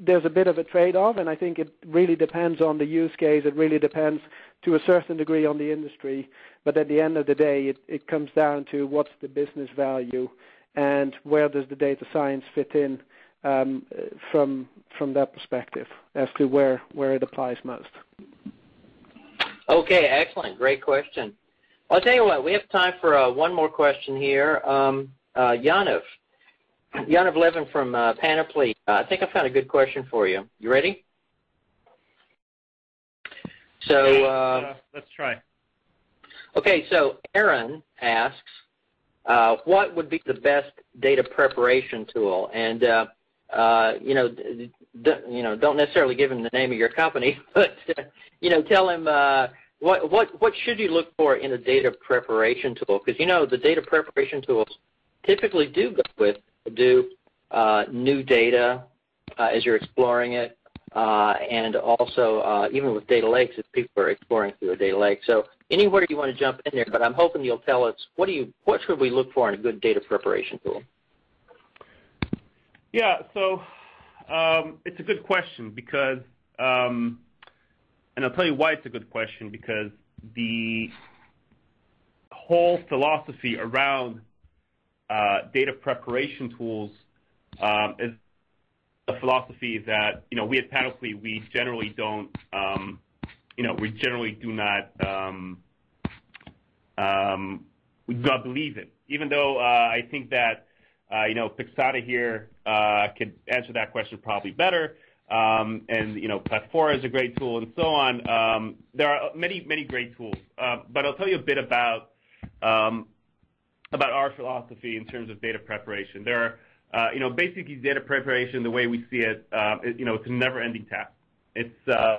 there's a bit of a trade-off, and I think it really depends on the use case. It really depends to a certain degree on the industry, but at the end of the day, it, it comes down to what's the business value and where does the data science fit in um, from from that perspective as to where, where it applies most. Okay, excellent. Great question. I'll tell you what, we have time for uh, one more question here. Um, uh, Yaniv, Yaniv Leven from uh, Panoply. Uh, I think I found a good question for you. You ready? So uh, uh, let's try. Okay, so Aaron asks, uh, what would be the best data preparation tool? And uh, uh, you know, d d you know, don't necessarily give him the name of your company, but uh, you know, tell him. Uh, What, what, what should you look for in a data preparation tool? Because, you know, the data preparation tools typically do go with do uh, new data uh, as you're exploring it, uh, and also uh, even with data lakes if people are exploring through a data lake. So anywhere you want to jump in there, but I'm hoping you'll tell us what, do you, what should we look for in a good data preparation tool? Yeah, so um, it's a good question because um, and I'll tell you why it's a good question, because the whole philosophy around uh, data preparation tools um, is a philosophy that, you know, we at Panoply, we generally don't, um, you know, we generally do not, um, um, we do not believe it. Even though uh, I think that, uh, you know, Paxata here uh, could answer that question probably better. Um, and, you know, Platfora is a great tool and so on. Um, there are many, many great tools. Uh, but I'll tell you a bit about, um, about our philosophy in terms of data preparation. There are, uh, you know, basically data preparation, the way we see it, uh, it you know, it's a never-ending task. It's, uh,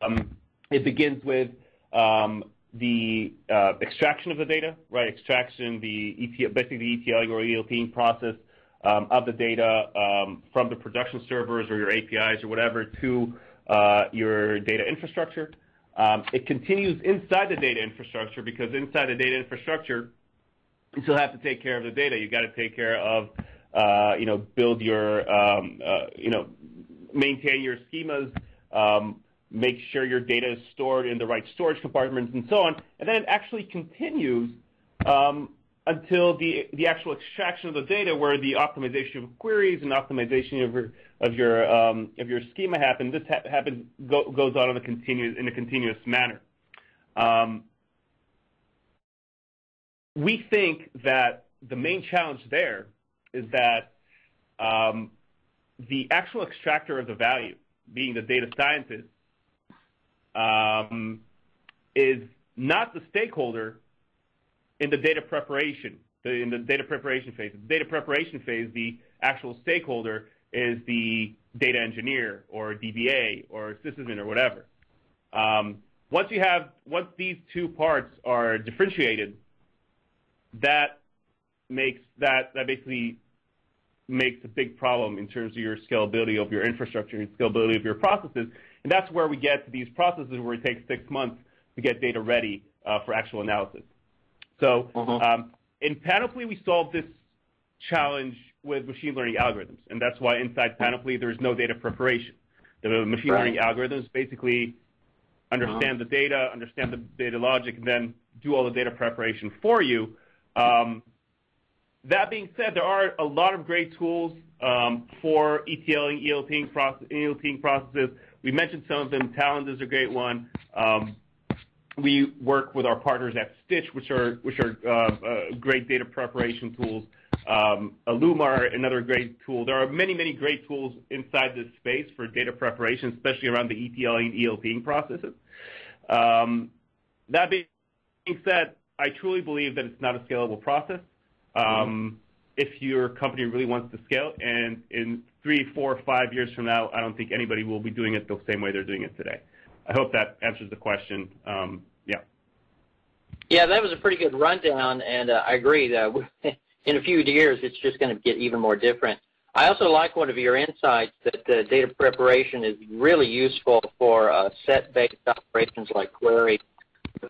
um, it begins with um, the uh, extraction of the data, right? Extraction, the E T L, basically the E T L or ELTing process. Um, of the data um, from the production servers or your A P Is or whatever to uh, your data infrastructure. Um, it continues inside the data infrastructure because inside the data infrastructure, you still have to take care of the data. You got to take care of, uh, you know, build your, um, uh, you know, maintain your schemas, um, make sure your data is stored in the right storage compartments and so on. And then it actually continues um, until the, the actual extraction of the data, where the optimization of queries and optimization of your, of your, um, of your schema happen. This ha happens, go, goes on in a continuous, in a continuous manner. Um, we think that the main challenge there is that um, the actual extractor of the value, being the data scientist, um, is not the stakeholder in the data preparation, in the data preparation phase. The data preparation phase, the actual stakeholder is the data engineer or D B A or sysadmin or whatever. Um, once you have, once these two parts are differentiated, that makes that that basically makes a big problem in terms of your scalability of your infrastructure and scalability of your processes. And that's where we get to these processes where it takes six months to get data ready uh, for actual analysis. So um, in Panoply, we solved this challenge with machine learning algorithms, and that's why inside Panoply there is no data preparation. The machine right. learning algorithms basically understand uh-huh. the data, understand the data logic, and then do all the data preparation for you. Um, that being said, there are a lot of great tools um, for ETLing, ELTing, process, ELTing processes. We mentioned some of them. Talend is a great one. Um, We work with our partners at Stitch, which are which are uh, uh, great data preparation tools. Um, Illumar, another great tool. There are many, many great tools inside this space for data preparation, especially around the E T L and ELTing processes. Um, that being said, I truly believe that it's not a scalable process. Um, mm-hmm. If your company really wants to scale, and in three, four, five years from now, I don't think anybody will be doing it the same way they're doing it today. I hope that answers the question. Um, yeah. Yeah, that was a pretty good rundown, and uh, I agree that in a few years it's just going to get even more different. I also like one of your insights that the data preparation is really useful for uh, set-based operations like query.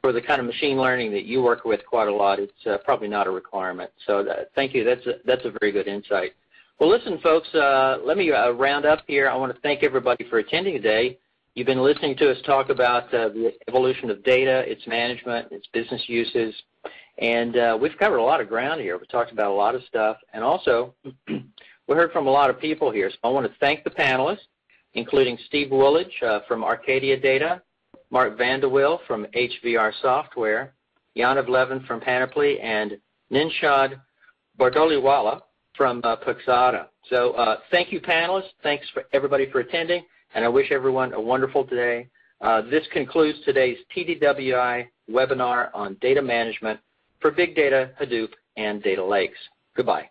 For the kind of machine learning that you work with quite a lot, it's uh, probably not a requirement. So that, thank you. That's a, that's a very good insight. Well, listen, folks, uh, let me uh, round up here. I want to thank everybody for attending today. You've been listening to us talk about uh, the evolution of data, its management, its business uses, and uh, we've covered a lot of ground here. We talked about a lot of stuff, and also we heard from a lot of people here. So I want to thank the panelists, including Steve Wooledge uh, from Arcadia Data, Mark Van de Wiel from H V R Software, Yaniv Leven from Panoply, and Nenshad Bardoliwalla from uh, Paxata. So uh, thank you, panelists. Thanks for everybody for attending, and I wish everyone a wonderful day. Uh, this concludes today's T D W I webinar on data management for big data, Hadoop, and data lakes. Goodbye.